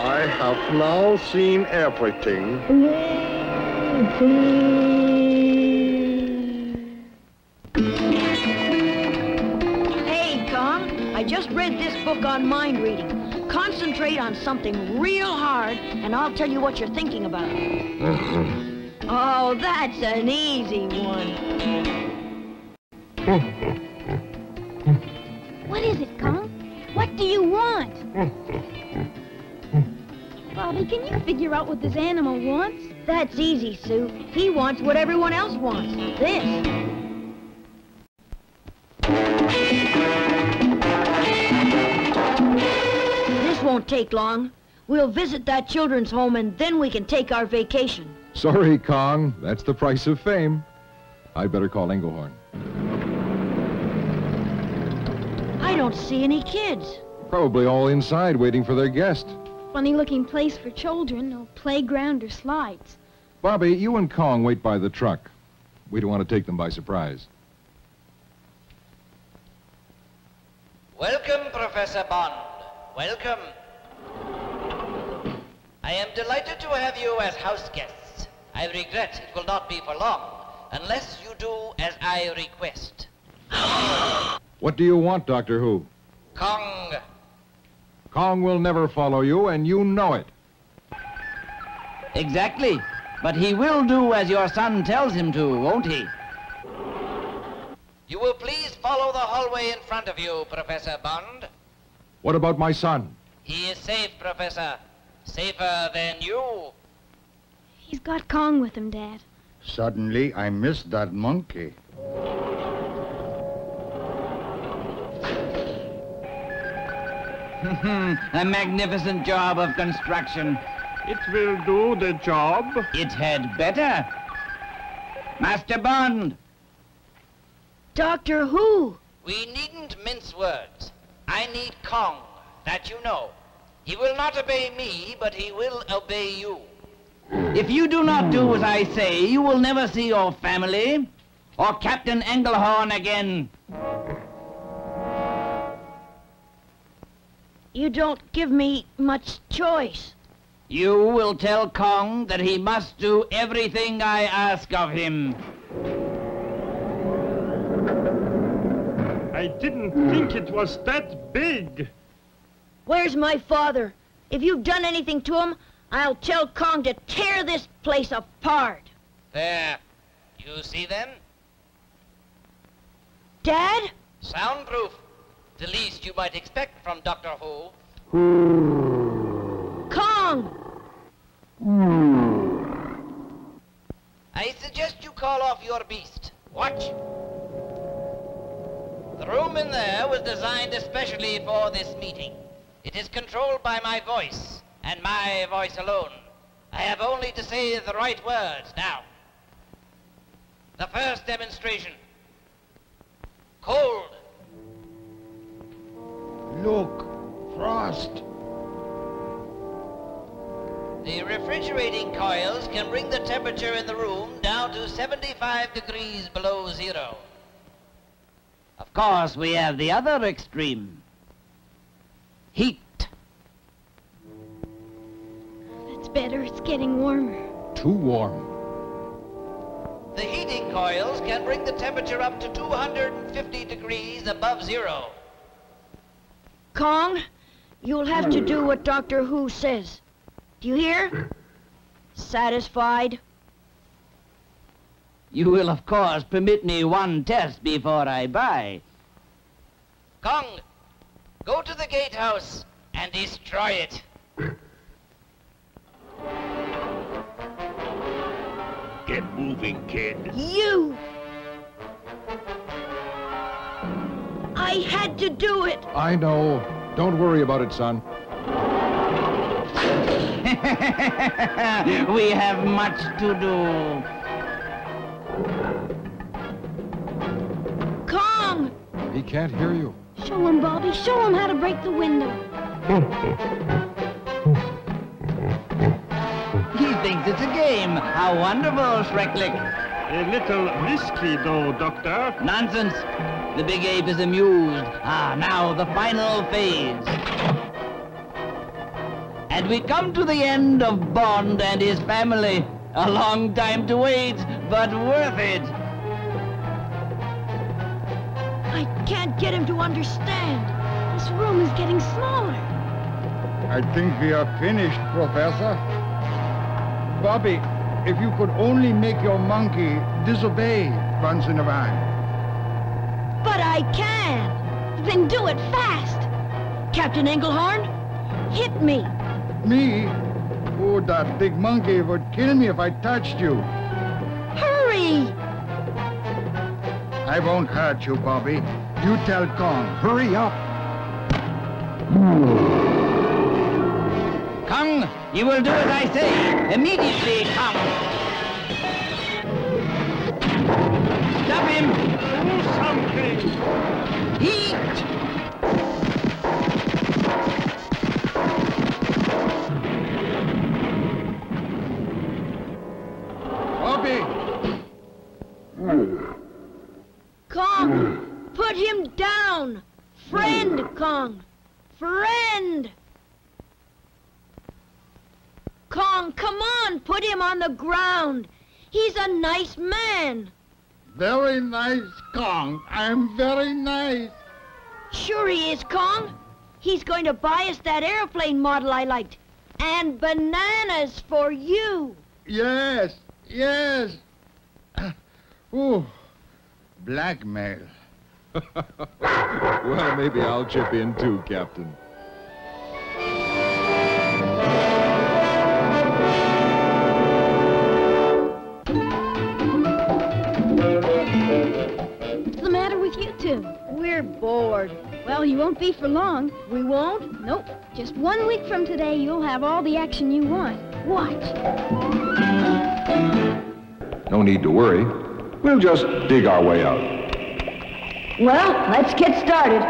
I have now seen everything. Hey, Kong. I just read this book on mind reading. Concentrate on something real hard, and I'll tell you what you're thinking about. Oh, that's an easy one. What is it, Kong? What do you want? Bobby, can you figure out what this animal wants? That's easy, Sue. He wants what everyone else wants. This. Won't take long. We'll visit that children's home and then we can take our vacation. Sorry, Kong. That's the price of fame. I'd better call Engelhorn. I don't see any kids. Probably all inside waiting for their guest. Funny looking place for children, no playground or slides. Bobby, you and Kong wait by the truck. We don't want to take them by surprise. Welcome, Professor Bond. Welcome. I am delighted to have you as house guests. I regret it will not be for long, unless you do as I request. What do you want, Doctor Who? Kong. Kong will never follow you, and you know it. Exactly. But he will do as your son tells him to, won't he? You will please follow the hallway in front of you, Professor Bond. What about my son? He is safe, Professor. Safer than you. He's got Kong with him, Dad. Suddenly, I missed that monkey. A magnificent job of construction. It will do the job. It had better. Master Bond. Doctor Who. We needn't mince words. I need Kong, that you know. He will not obey me, but he will obey you. If you do not do as I say, you will never see your family or Captain Engelhorn again. You don't give me much choice. You will tell Kong that he must do everything I ask of him. I didn't think it was that big. Where's my father? If you've done anything to him, I'll tell Kong to tear this place apart. There. You see them? Dad? Soundproof. The least you might expect from Doctor Who. Kong! I suggest you call off your beast. Watch. The room in there was designed especially for this meeting. It is controlled by my voice, and my voice alone. I have only to say the right words now. The first demonstration. Cold. Look, frost. The refrigerating coils can bring the temperature in the room down to seventy-five degrees below zero. Of course, we have the other extreme. Heat. That's better. It's getting warmer. Too warm. The heating coils can bring the temperature up to two hundred fifty degrees above zero. Kong, you'll have to do what Doctor Who says. Do you hear? Satisfied? You will, of course, permit me one test before I buy. Kong, go to the gatehouse and destroy it. Get moving, kid. You! I had to do it. I know. Don't worry about it, son. We have much to do. Kong! He can't hear you. Show him, Bobby. Show him how to break the window. He thinks it's a game. How wonderful, Shreklick. A little risky, though, Doctor. Nonsense. The big ape is amused. Ah, now the final phase. And we come to the end of Bond and his family. A long time to wait, but worth it. I can't get him to understand. This room is getting smaller. I think we are finished, Professor. Bobby, if you could only make your monkey disobey once in a while. But I can. Then do it fast. Captain Engelhorn, hit me. Me? Oh, that big monkey would kill me if I touched you. Hurry! I won't hurt you, Bobby. You tell Kong. Hurry up. Kong, you will do as I say. Immediately, Kong. Stop him. Something. Heat! Bobby! Kong! Put him down! Friend, Kong! Friend! Kong, come on! Put him on the ground! He's a nice man! Very nice, Kong. I'm very nice. Sure he is, Kong. He's going to buy us that airplane model I liked. And bananas for you. Yes, yes. Ooh, blackmail. Well, maybe I'll chip in too, Captain. What's the matter with you two? We're bored. Well, you won't be for long. We won't? Nope. Just one week from today, you'll have all the action you want. Watch. No need to worry. We'll just dig our way out. Well, let's get started.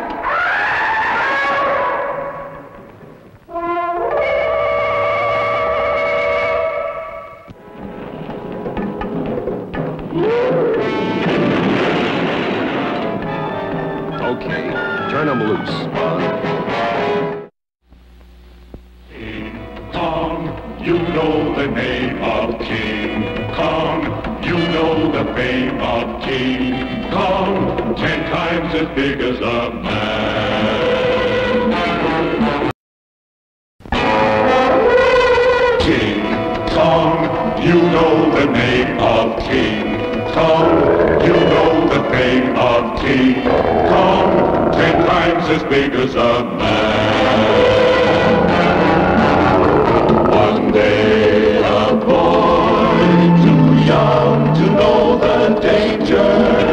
Okay, turn them loose, Bond. King Kong, you know the name of King Kong. You know the fame of King Kong. Ten times as big as a man. King Kong, you know the name of King Kong. You know the fame of King Kong. Ten times as big as a man. One day a boy, too young to know the danger,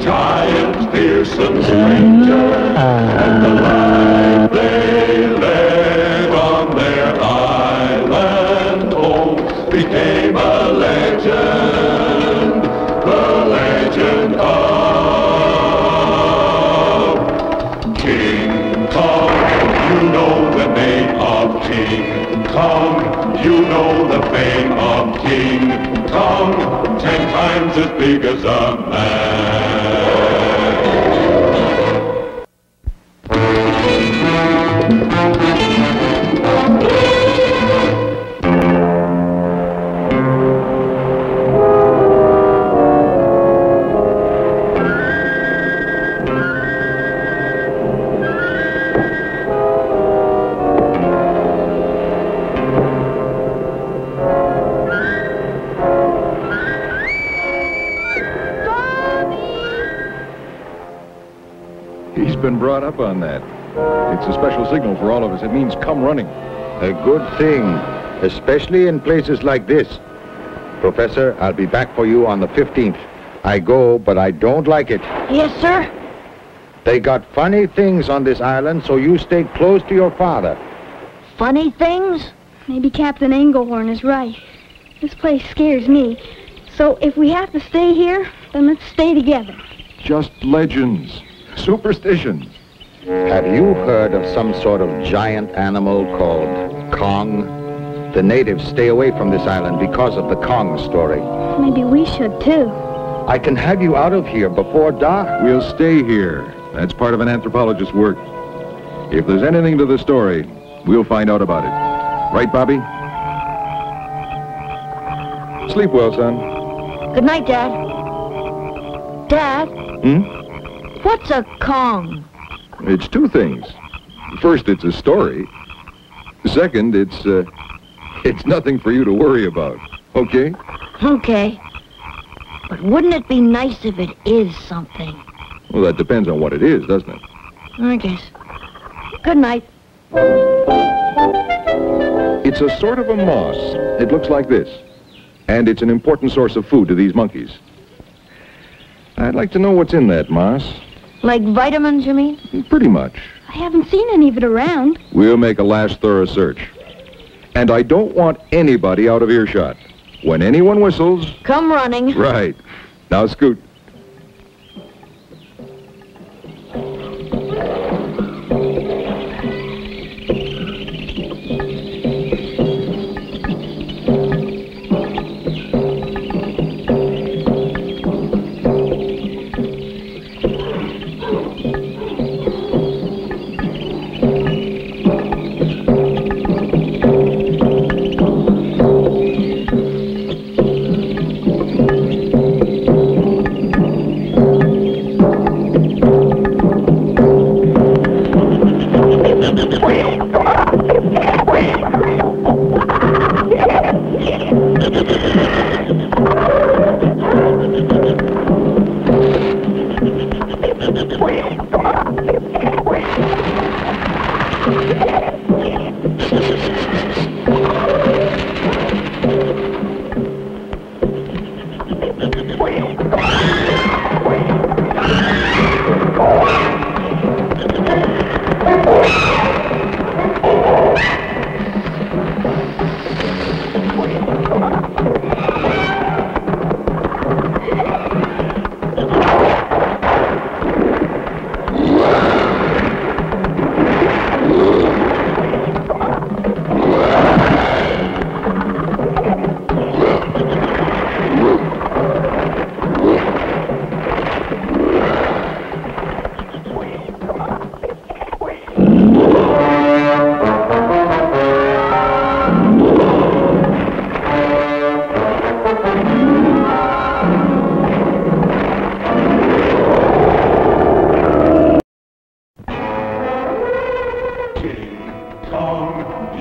giant, fearsome stranger, and the life they led on their island home became a legend, the legend of King Kong. You know the name of King Kong, you know the fame of King Kong, ten times as big as a man. Been brought up on that. It's a special signal for all of us. It means come running. A good thing, especially in places like this. Professor, I'll be back for you on the fifteenth. I go, but I don't like it. Yes, sir. They got funny things on this island, so you stay close to your father. Funny things? Maybe Captain Engelhorn is right. This place scares me. So if we have to stay here, then let's stay together. Just legends. Superstitions. Have you heard of some sort of giant animal called Kong? The natives stay away from this island because of the Kong story. Maybe we should too. I can have you out of here before dark. We'll stay here. That's part of an anthropologist's work. If there's anything to the story, we'll find out about it. Right, Bobby? Sleep well, son. Good night, Dad. Dad? Hmm? What's a Kong? It's two things. First, it's a story. Second, it's, uh, it's nothing for you to worry about. Okay? Okay. But wouldn't it be nice if it is something? Well, that depends on what it is, doesn't it? I guess. Good night. It's a sort of a moss. It looks like this. And it's an important source of food to these monkeys. I'd like to know what's in that moss. Like vitamins, you mean? Pretty much. I haven't seen any of it around. We'll make a last thorough search. And I don't want anybody out of earshot. When anyone whistles... Come running. Right. Now scoot.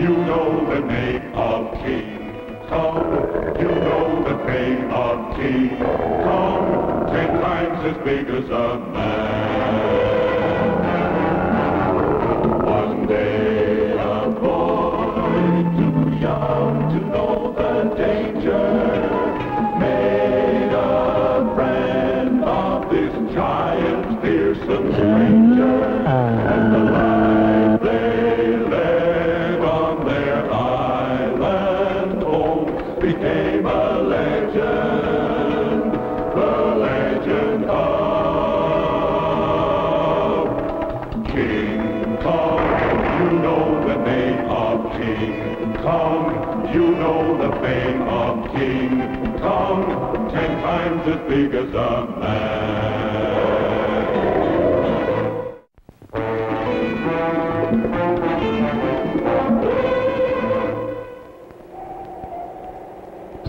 You know the name of King Kong. You know the name of King Kong. Ten times as big as a man. One day a boy too young to know the danger made a friend of this giant fearsome stranger. And the life they led on their island home became a legend, the legend of King Kong. You know the name of King Kong. You know the fame of King Kong. Ten times as big as a man.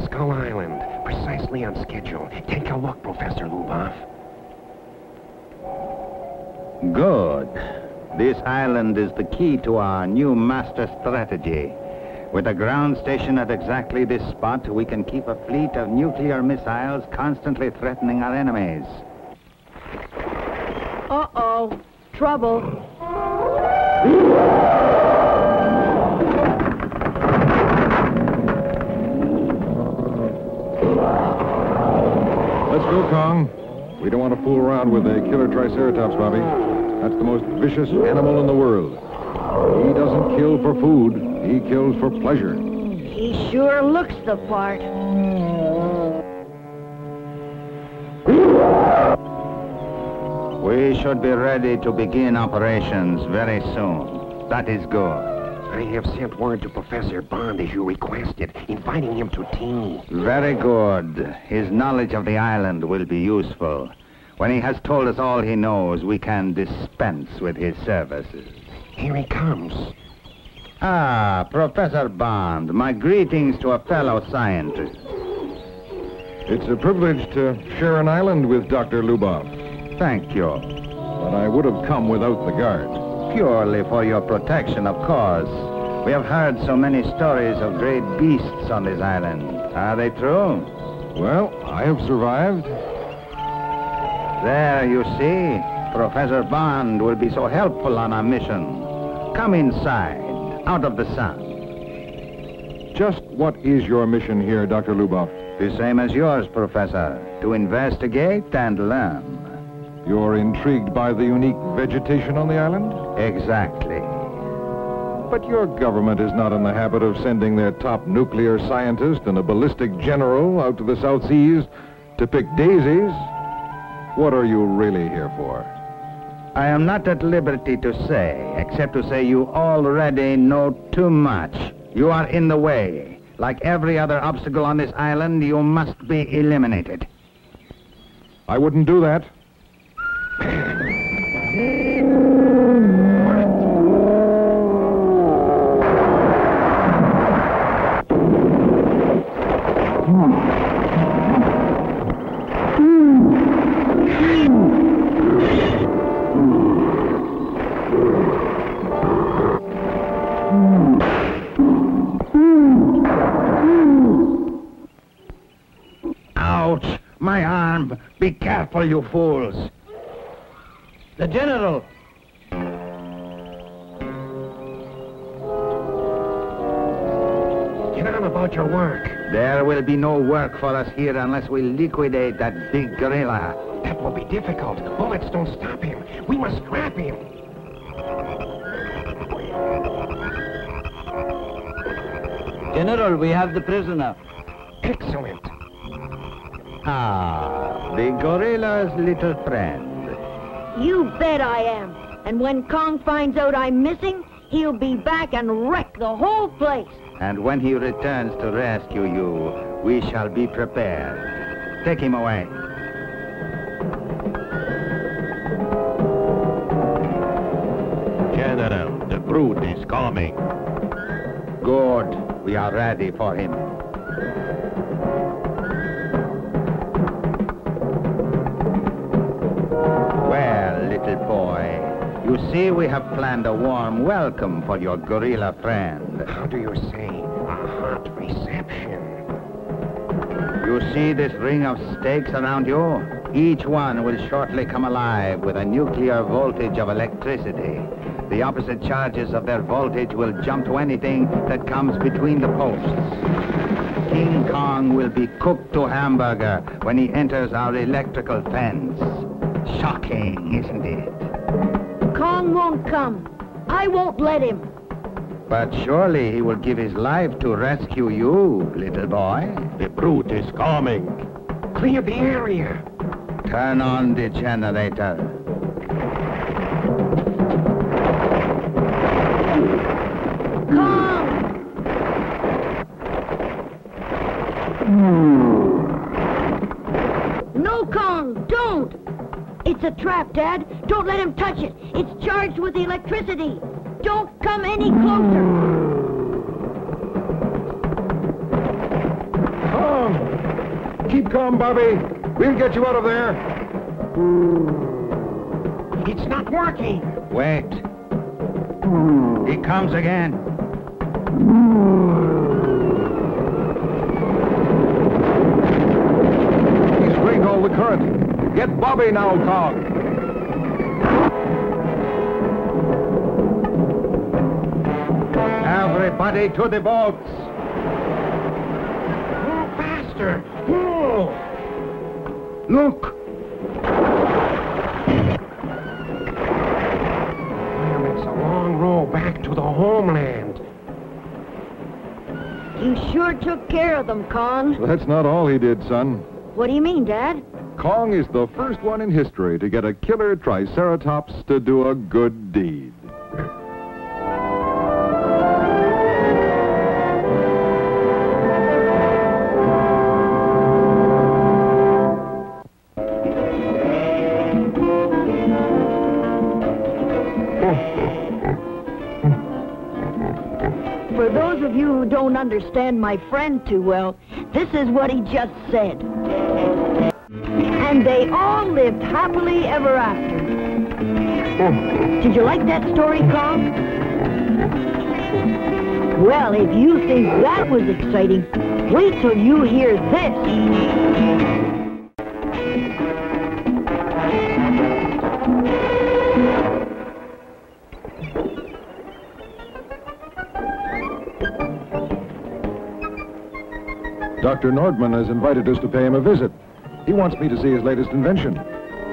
Skull Island, precisely on schedule. Take a look, Professor Lubov. Good. This island is the key to our new master strategy. With a ground station at exactly this spot, we can keep a fleet of nuclear missiles constantly threatening our enemies. Uh-oh. Trouble. Let's go, Kong. We don't want to fool around with a killer Triceratops, Bobby. That's the most vicious animal in the world. He doesn't kill for food. He kills for pleasure. He sure looks the part. We should be ready to begin operations very soon. That is good. I have sent word to Professor Bond as you requested, inviting him to tea. Very good. His knowledge of the island will be useful. When he has told us all he knows, we can dispense with his services. Here he comes. Ah, Professor Bond, my greetings to a fellow scientist. It's a privilege to share an island with Doctor Lubov. Thank you. But I would have come without the guard. Purely for your protection, of course. We have heard so many stories of great beasts on this island. Are they true? Well, I have survived. There, you see. Professor Bond will be so helpful on our mission. Come inside, out of the sun. Just what is your mission here, Doctor Lubov? The same as yours, Professor. To investigate and learn. You're intrigued by the unique vegetation on the island? Exactly. But your government is not in the habit of sending their top nuclear scientist and a ballistic general out to the South Seas to pick daisies. What are you really here for? I am not at liberty to say, except to say you already know too much. You are in the way. Like every other obstacle on this island, you must be eliminated. I wouldn't do that. Ouch! My arm! Be careful, you fools! The general! Tell him about your work. There will be no work for us here unless we liquidate that big gorilla. That will be difficult. The bullets don't stop him. We must grab him. General, we have the prisoner. Excellent. Ah, the gorilla's little friend. You bet I am. And when Kong finds out I'm missing, he'll be back and wreck the whole place. And when he returns to rescue you, we shall be prepared. Take him away. General, the brute is coming. Good. We are ready for him. Boy, You see, we have planned a warm welcome for your gorilla friend. How do you say, a hot reception? You see this ring of stakes around you? Each one will shortly come alive with a nuclear voltage of electricity. The opposite charges of their voltage will jump to anything that comes between the posts. King Kong will be cooked to hamburger when he enters our electrical fence. Shocking, isn't it? Kong won't come. I won't let him. But surely he will give his life to rescue you, little boy. The brute is coming. Clear the area. Turn on the generator. Kong! No, Kong, don't! It's a trap, Dad. Don't let him touch it. It's charged with electricity. Don't come any closer. Calm. Keep calm, Bobby. We'll get you out of there. It's not working. Wait. He comes again. He's drained all the current. Get Bobby now, Kong. Everybody to the boats! Pull faster! Pull! Look! Well, it's a long row back to the homeland. You sure took care of them, Kong. That's not all he did, son. What do you mean, Dad? Kong is the first one in history to get a killer Triceratops to do a good deed. Don't understand my friend too well. This is what he just said. And they all lived happily ever after. Did you like that story, Kong? Well, if you think that was exciting, wait till you hear this. Doctor Nordman has invited us to pay him a visit. He wants me to see his latest invention.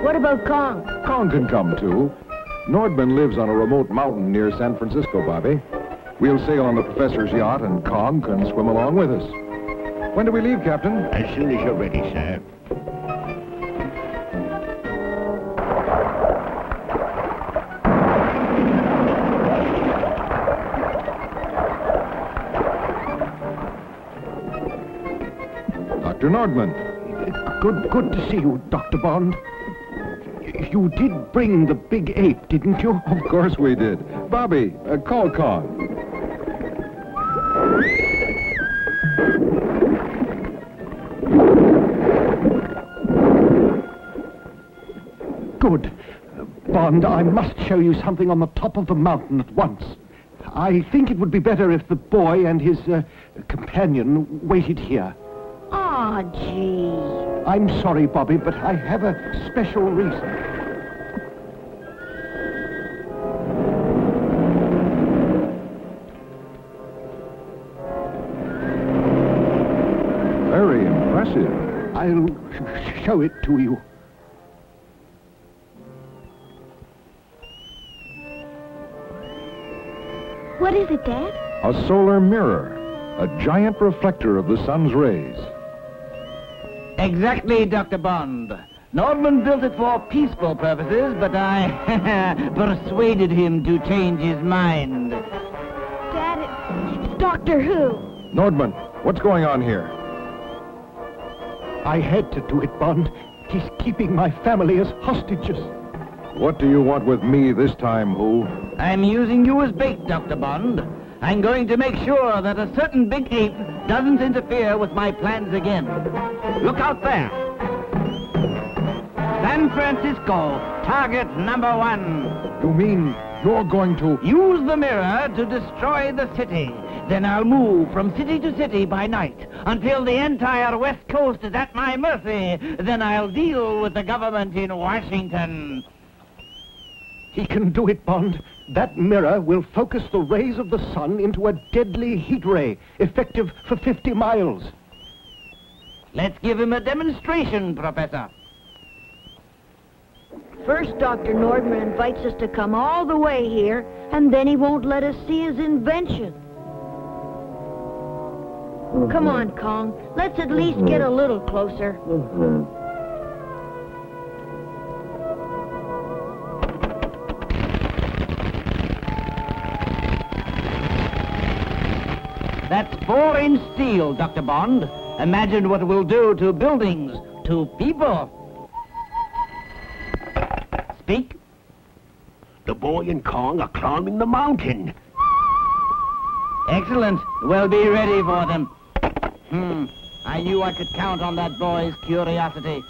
What about Kong? Kong can come, too. Nordman lives on a remote mountain near San Francisco, Bobby. We'll sail on the professor's yacht, and Kong can swim along with us. When do we leave, Captain? As soon as you're ready, sir. Doctor Nordman. Good, good to see you, Doctor Bond. You did bring the big ape, didn't you? Of course we did. Bobby, uh, call Kong. Good. Uh, Bond, I must show you something on the top of the mountain at once. I think it would be better if the boy and his uh, companion waited here. Oh, gee. I'm sorry, Bobby, but I have a special reason. Very impressive. I'll sh show it to you. What is it, Dad? A solar mirror, a giant reflector of the sun's rays. Exactly, Doctor Bond. Nordman built it for peaceful purposes, but I persuaded him to change his mind. Dad, it's Doctor Who. Nordman, what's going on here? I had to do it, Bond. He's keeping my family as hostages. What do you want with me this time, Who? I'm using you as bait, Doctor Bond. I'm going to make sure that a certain big ape doesn't interfere with my plans again. Look out there. San Francisco, target number one. You mean you're going to... Use the mirror to destroy the city. Then I'll move from city to city by night until the entire West Coast is at my mercy. Then I'll deal with the government in Washington. He can do it, Bond. That mirror will focus the rays of the sun into a deadly heat ray, effective for fifty miles. Let's give him a demonstration, Professor. First, Doctor Nordman invites us to come all the way here, and then he won't let us see his invention. Come on, Kong. Let's at least get a little closer. That's four-inch steel, Doctor Bond. Imagine what it will do to buildings, to people. Speak. The boy and Kong are climbing the mountain. Excellent. We'll be ready for them. Hmm. I knew I could count on that boy's curiosity.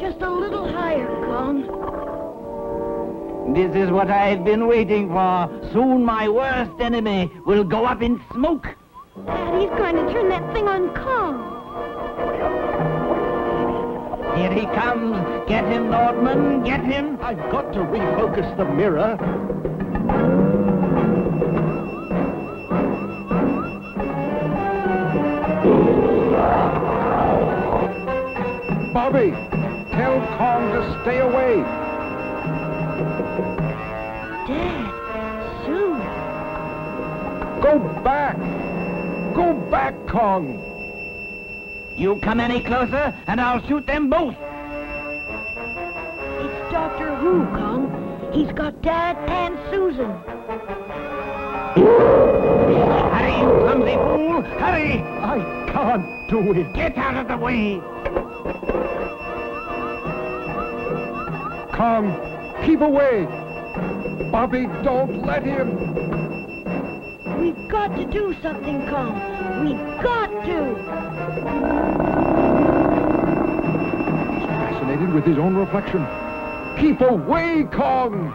Just a little higher, Kong. This is what I've been waiting for. Soon my worst enemy will go up in smoke. Dad, he's going to turn that thing on Kong. Here he comes. Get him, Nordman. Get him. I've got to refocus the mirror. Bobby, tell Kong to stay away. Dad, Sue. Go back. Go back, Kong. You come any closer, and I'll shoot them both. It's Doctor Who, Kong. He's got Dad and Susan. Hurry, you clumsy fool. Hurry. I can't do it. Get out of the way. Kong, keep away. Bobby, don't let him. We've got to do something, Kong. We've got to. He's fascinated with his own reflection. Keep away, Kong.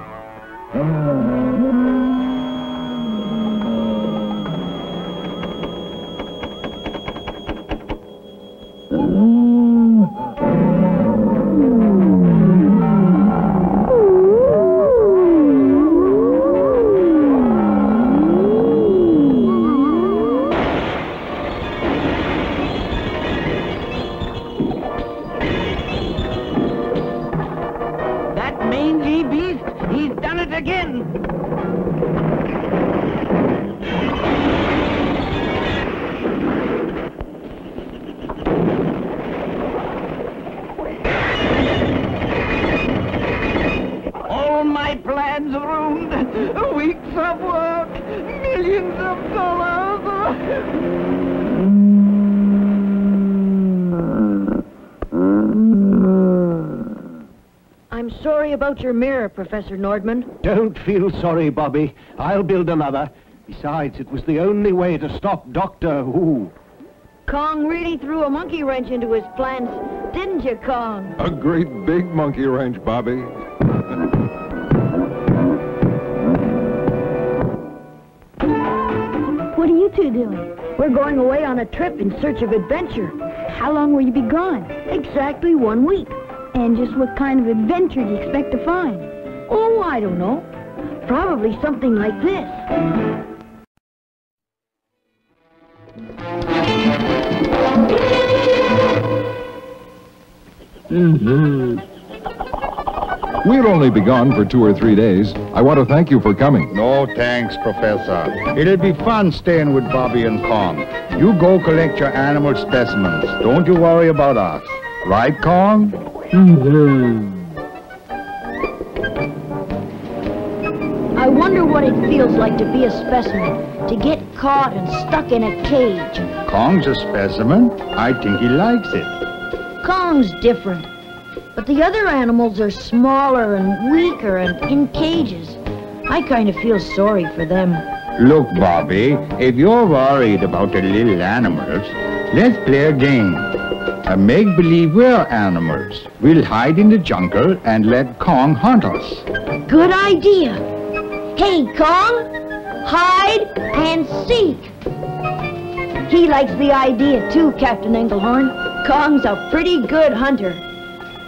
Your mirror, Professor Nordman. Don't feel sorry, Bobby. I'll build another. Besides, it was the only way to stop Doctor Who. Kong really threw a monkey wrench into his plans, didn't you, Kong? A great big monkey wrench, Bobby. What are you two doing? We're going away on a trip in search of adventure. How long will you be gone? Exactly one week. And just what kind of adventure do you expect to find? Oh, I don't know. Probably something like this. Mm-hmm. We'll only be gone for two or three days. I want to thank you for coming. No thanks, Professor. It'll be fun staying with Bobby and Kong. You go collect your animal specimens. Don't you worry about us. Right, Kong? Mm-hmm. I wonder what it feels like to be a specimen, to get caught and stuck in a cage. Kong's a specimen. I think he likes it. Kong's different. But the other animals are smaller and weaker and in cages. I kind of feel sorry for them. Look, Bobby, if you're worried about the little animals, let's play a game. A make-believe we're animals. We'll hide in the jungle and let Kong hunt us. Good idea. Hey, Kong, hide and seek. He likes the idea too, Captain Engelhorn. Kong's a pretty good hunter.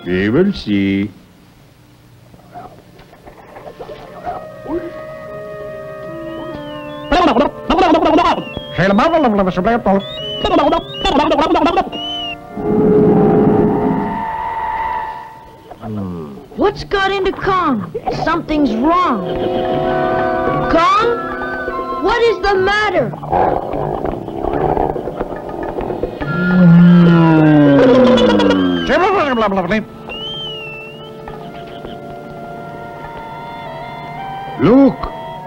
We will see. What's got into Kong? Something's wrong. Kong, what is the matter? Look,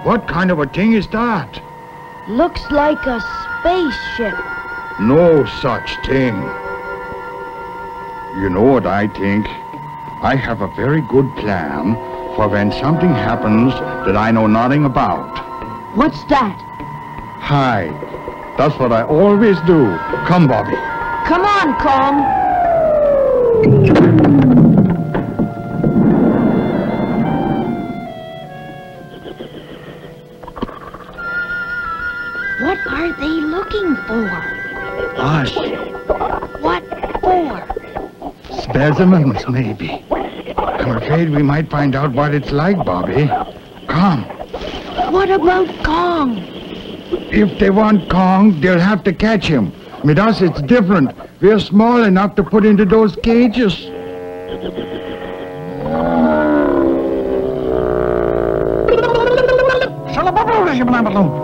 what kind of a thing is that? Looks like a spaceship. No such thing. You know what I think? I have a very good plan for when something happens that I know nothing about. What's that? Hide. That's what I always do. Come, Bobby. Come on, Kong. What are they looking for? Us. What for? Specimens, maybe. I'm afraid we might find out what it's like, Bobby. Come. What about Kong? If they want Kong, they'll have to catch him. With us, it's different. We're small enough to put into those cages.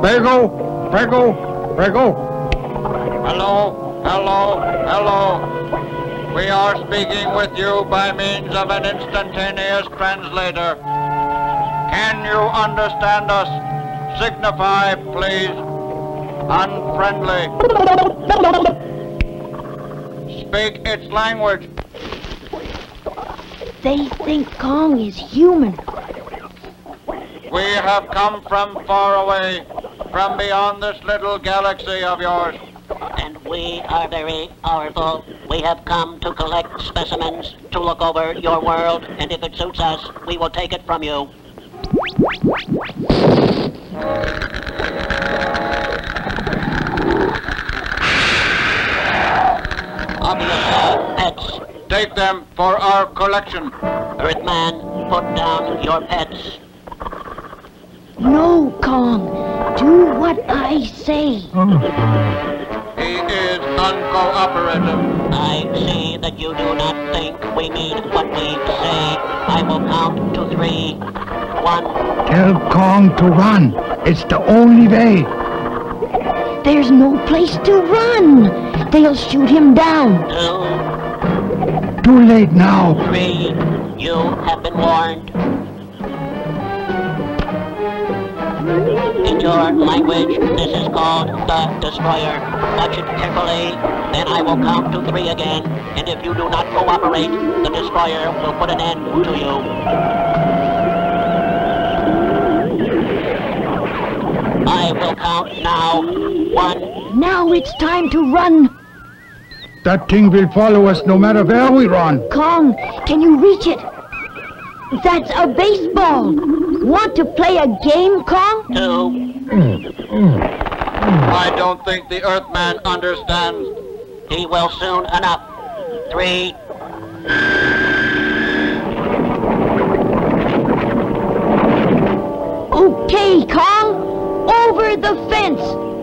Prego, prego, prego. Hello, hello, hello. We are speaking with you by means of an instantaneous translator. Can you understand us? Signify, please. Unfriendly. Speak its language. They think Kong is human. We have come from far away, from beyond this little galaxy of yours. And we are very powerful. We have come to collect specimens, to look over your world, and if it suits us, we will take it from you. Obviously, pets. Take them for our collection. Earthman, put down your pets. No, Kong. Do what I say. Oh. He is uncooperative. I see that you do not think we mean what we say. I will count to three. One. Tell Kong to run. It's the only way. There's no place to run. They'll shoot him down. Two. Too late now. Three. You have been warned. In your language, this is called the Destroyer. Watch it carefully, then I will count to three again, and if you do not cooperate, the Destroyer will put an end to you. I will count now. One. Now it's time to run. That thing will follow us no matter where we run. Kong, can you reach it? That's a baseball. Want to play a game, Kong? No. I don't think the Earthman understands. He will soon enough. Three. Okay, Kong. Over the fence.